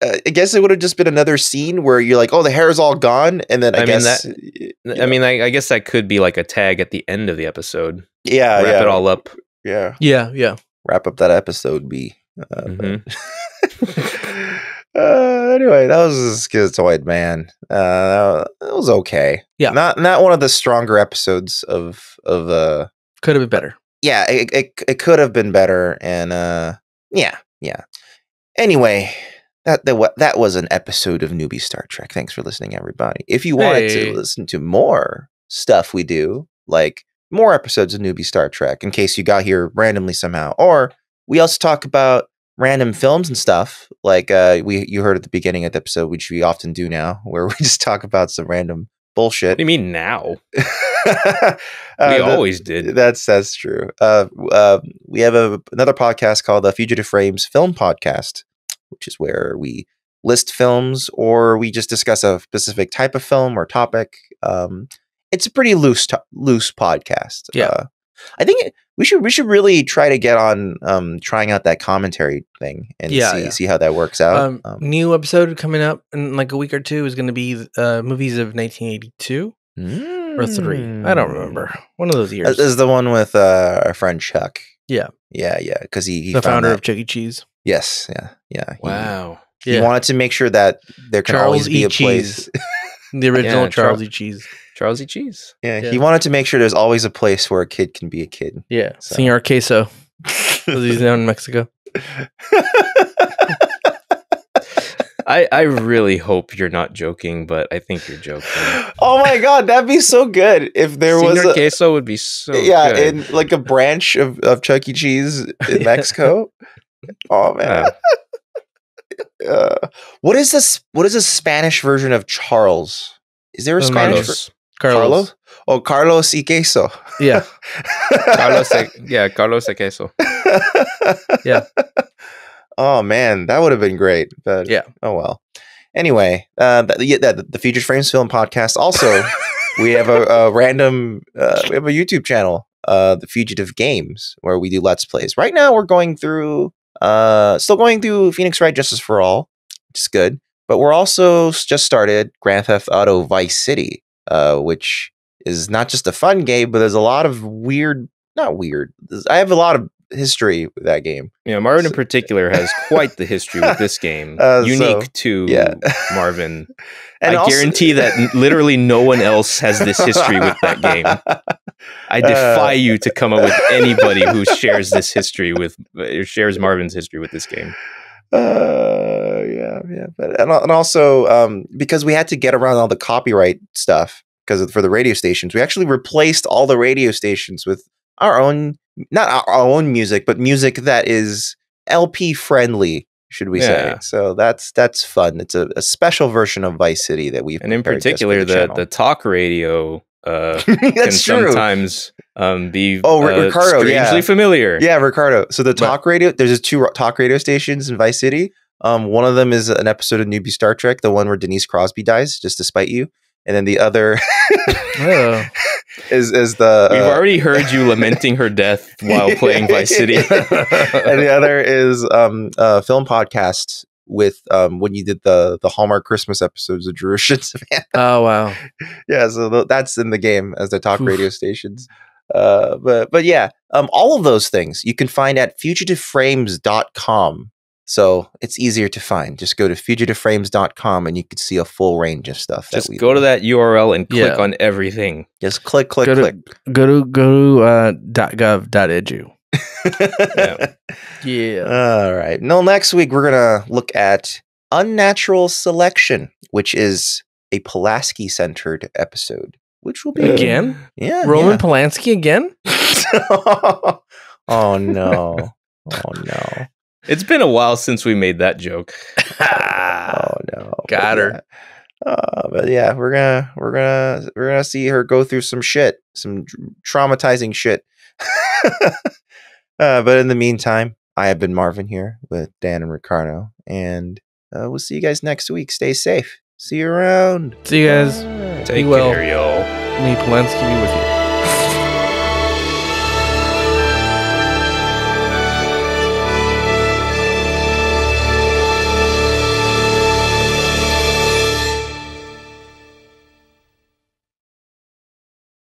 I guess it would have just been another scene where you're like, oh, the hair is all gone, and then I, I guess. Mean that, you know. I mean, I, I guess that could be like a tag at the end of the episode. Yeah, wrap yeah. it all up. Yeah, yeah, yeah. Wrap up that episode B. Uh, mm-hmm. Uh, anyway, that was a Schizoid Man. Uh, that was okay. Yeah, not not one of the stronger episodes of of uh. Could have been better. Yeah, it it, it could have been better, and uh, yeah, yeah. Anyway, that that that was an episode of Newbie Star Trek. Thanks for listening, everybody. If you wanted hey. to listen to more stuff we do, like more episodes of Newbie Star Trek, in case you got here randomly somehow, or we also talk about random films and stuff, like uh, we you heard at the beginning of the episode, which we often do now, where we just talk about some random bullshit. What do you mean now? uh, we always that, did. That's that's true. Uh, uh, we have a, another podcast called the Fugitive Frames Film Podcast, which is where we list films or we just discuss a specific type of film or topic. Um, it's a pretty loose loose podcast. Yeah. Uh, I think it, we should we should really try to get on um, trying out that commentary thing and yeah, see, yeah. see how that works out. Um, um, new episode coming up in like a week or two is going to be uh, movies of nineteen eighty-two mm. or three. I don't remember. One of those years. This is the one with uh, our friend Chuck. Yeah. Yeah, yeah. Because he, he the founder that. of Chuck E. Cheese. Yes. Yeah. Yeah. He, wow. He yeah. wanted to make sure that there can Charles always be e. a Cheese. place. The original yeah, Charles E. Cheese. Charles E. Cheese. Yeah, yeah, he wanted to make sure there's always a place where a kid can be a kid. Yeah, so. Senor Queso, as he's known in Mexico. I I really hope you're not joking, but I think you're joking. Oh my god, that'd be so good if there Senor was Senor Queso would be so yeah, good. in like a branch of of Chuck E. Cheese in yeah. Mexico. Oh man. Uh. Uh, what is this? What is a Spanish version of Charles? Is there a Spanish Carlos? Carlos. Carlos? Oh, Carlos y queso. Yeah, Carlos. E, yeah, Carlos y queso. Yeah. Oh man, that would have been great. But yeah. Oh well. Anyway, uh, the, the, the Future Frames Film Podcast. Also, we have a, a random. Uh, we have a YouTube channel, uh, the Fugitive Games, where we do Let's Plays. Right now, we're going through. Uh, still going through Phoenix Wright Justice for All, which is good. But we're also just started Grand Theft Auto Vice City, uh, which is not just a fun game, but there's a lot of weird, not weird. I have a lot of history with that game. Yeah, Marvin so, in particular has quite the history with this game. Uh, Unique so, to yeah. Marvin. And I also, guarantee that literally no one else has this history with that game. I defy uh, you to come up with anybody who shares this history with, or shares Marvin's history with this game. Uh, yeah, yeah. But, and, and also, um, because we had to get around all the copyright stuff because for the radio stations, we actually replaced all the radio stations with our own, not our, our own music, but music that is L P friendly, should we yeah. say. So that's that's fun. It's a, a special version of Vice City that we've And in particular, the, the, the talk radio uh that's can sometimes true. um be oh uh, Ricardo strangely yeah. familiar yeah Ricardo so the talk but, radio there's two talk radio stations in Vice City. Um one of them is an episode of Newbie Star Trek, the one where Denise Crosby dies just to spite you, and then the other oh. is is the we've uh, already heard you lamenting her death while playing Vice City. And the other is um uh film podcast with um when you did the the Hallmark Christmas episodes of Drew and Savannah. Oh wow. Yeah, so th that's in the game as the talk Oof. radio stations. Uh but but yeah, um all of those things you can find at fugitive frames dot com. So it's easier to find. Just go to fugitive frames dot com and you can see a full range of stuff. Just that go to that U R L and click yeah. on everything. Just click click go click. To, go to go to uh .gov dot edu. Yeah. Yeah. All right. No, next week we're gonna look at Unnatural Selection, which is a Pulaski centered episode, which will be again. Yeah. Roman yeah. Polanski again. Oh no. Oh no. It's been a while since we made that joke. Oh no. Got her. Uh, but yeah, we're gonna we're gonna we're gonna see her go through some shit, some traumatizing shit. Uh, but in the meantime, I have been Marvin here with Dan and Ricardo, and uh, we'll see you guys next week. Stay safe. See you around. See you guys. Take care, y'all. May Polanski be with you.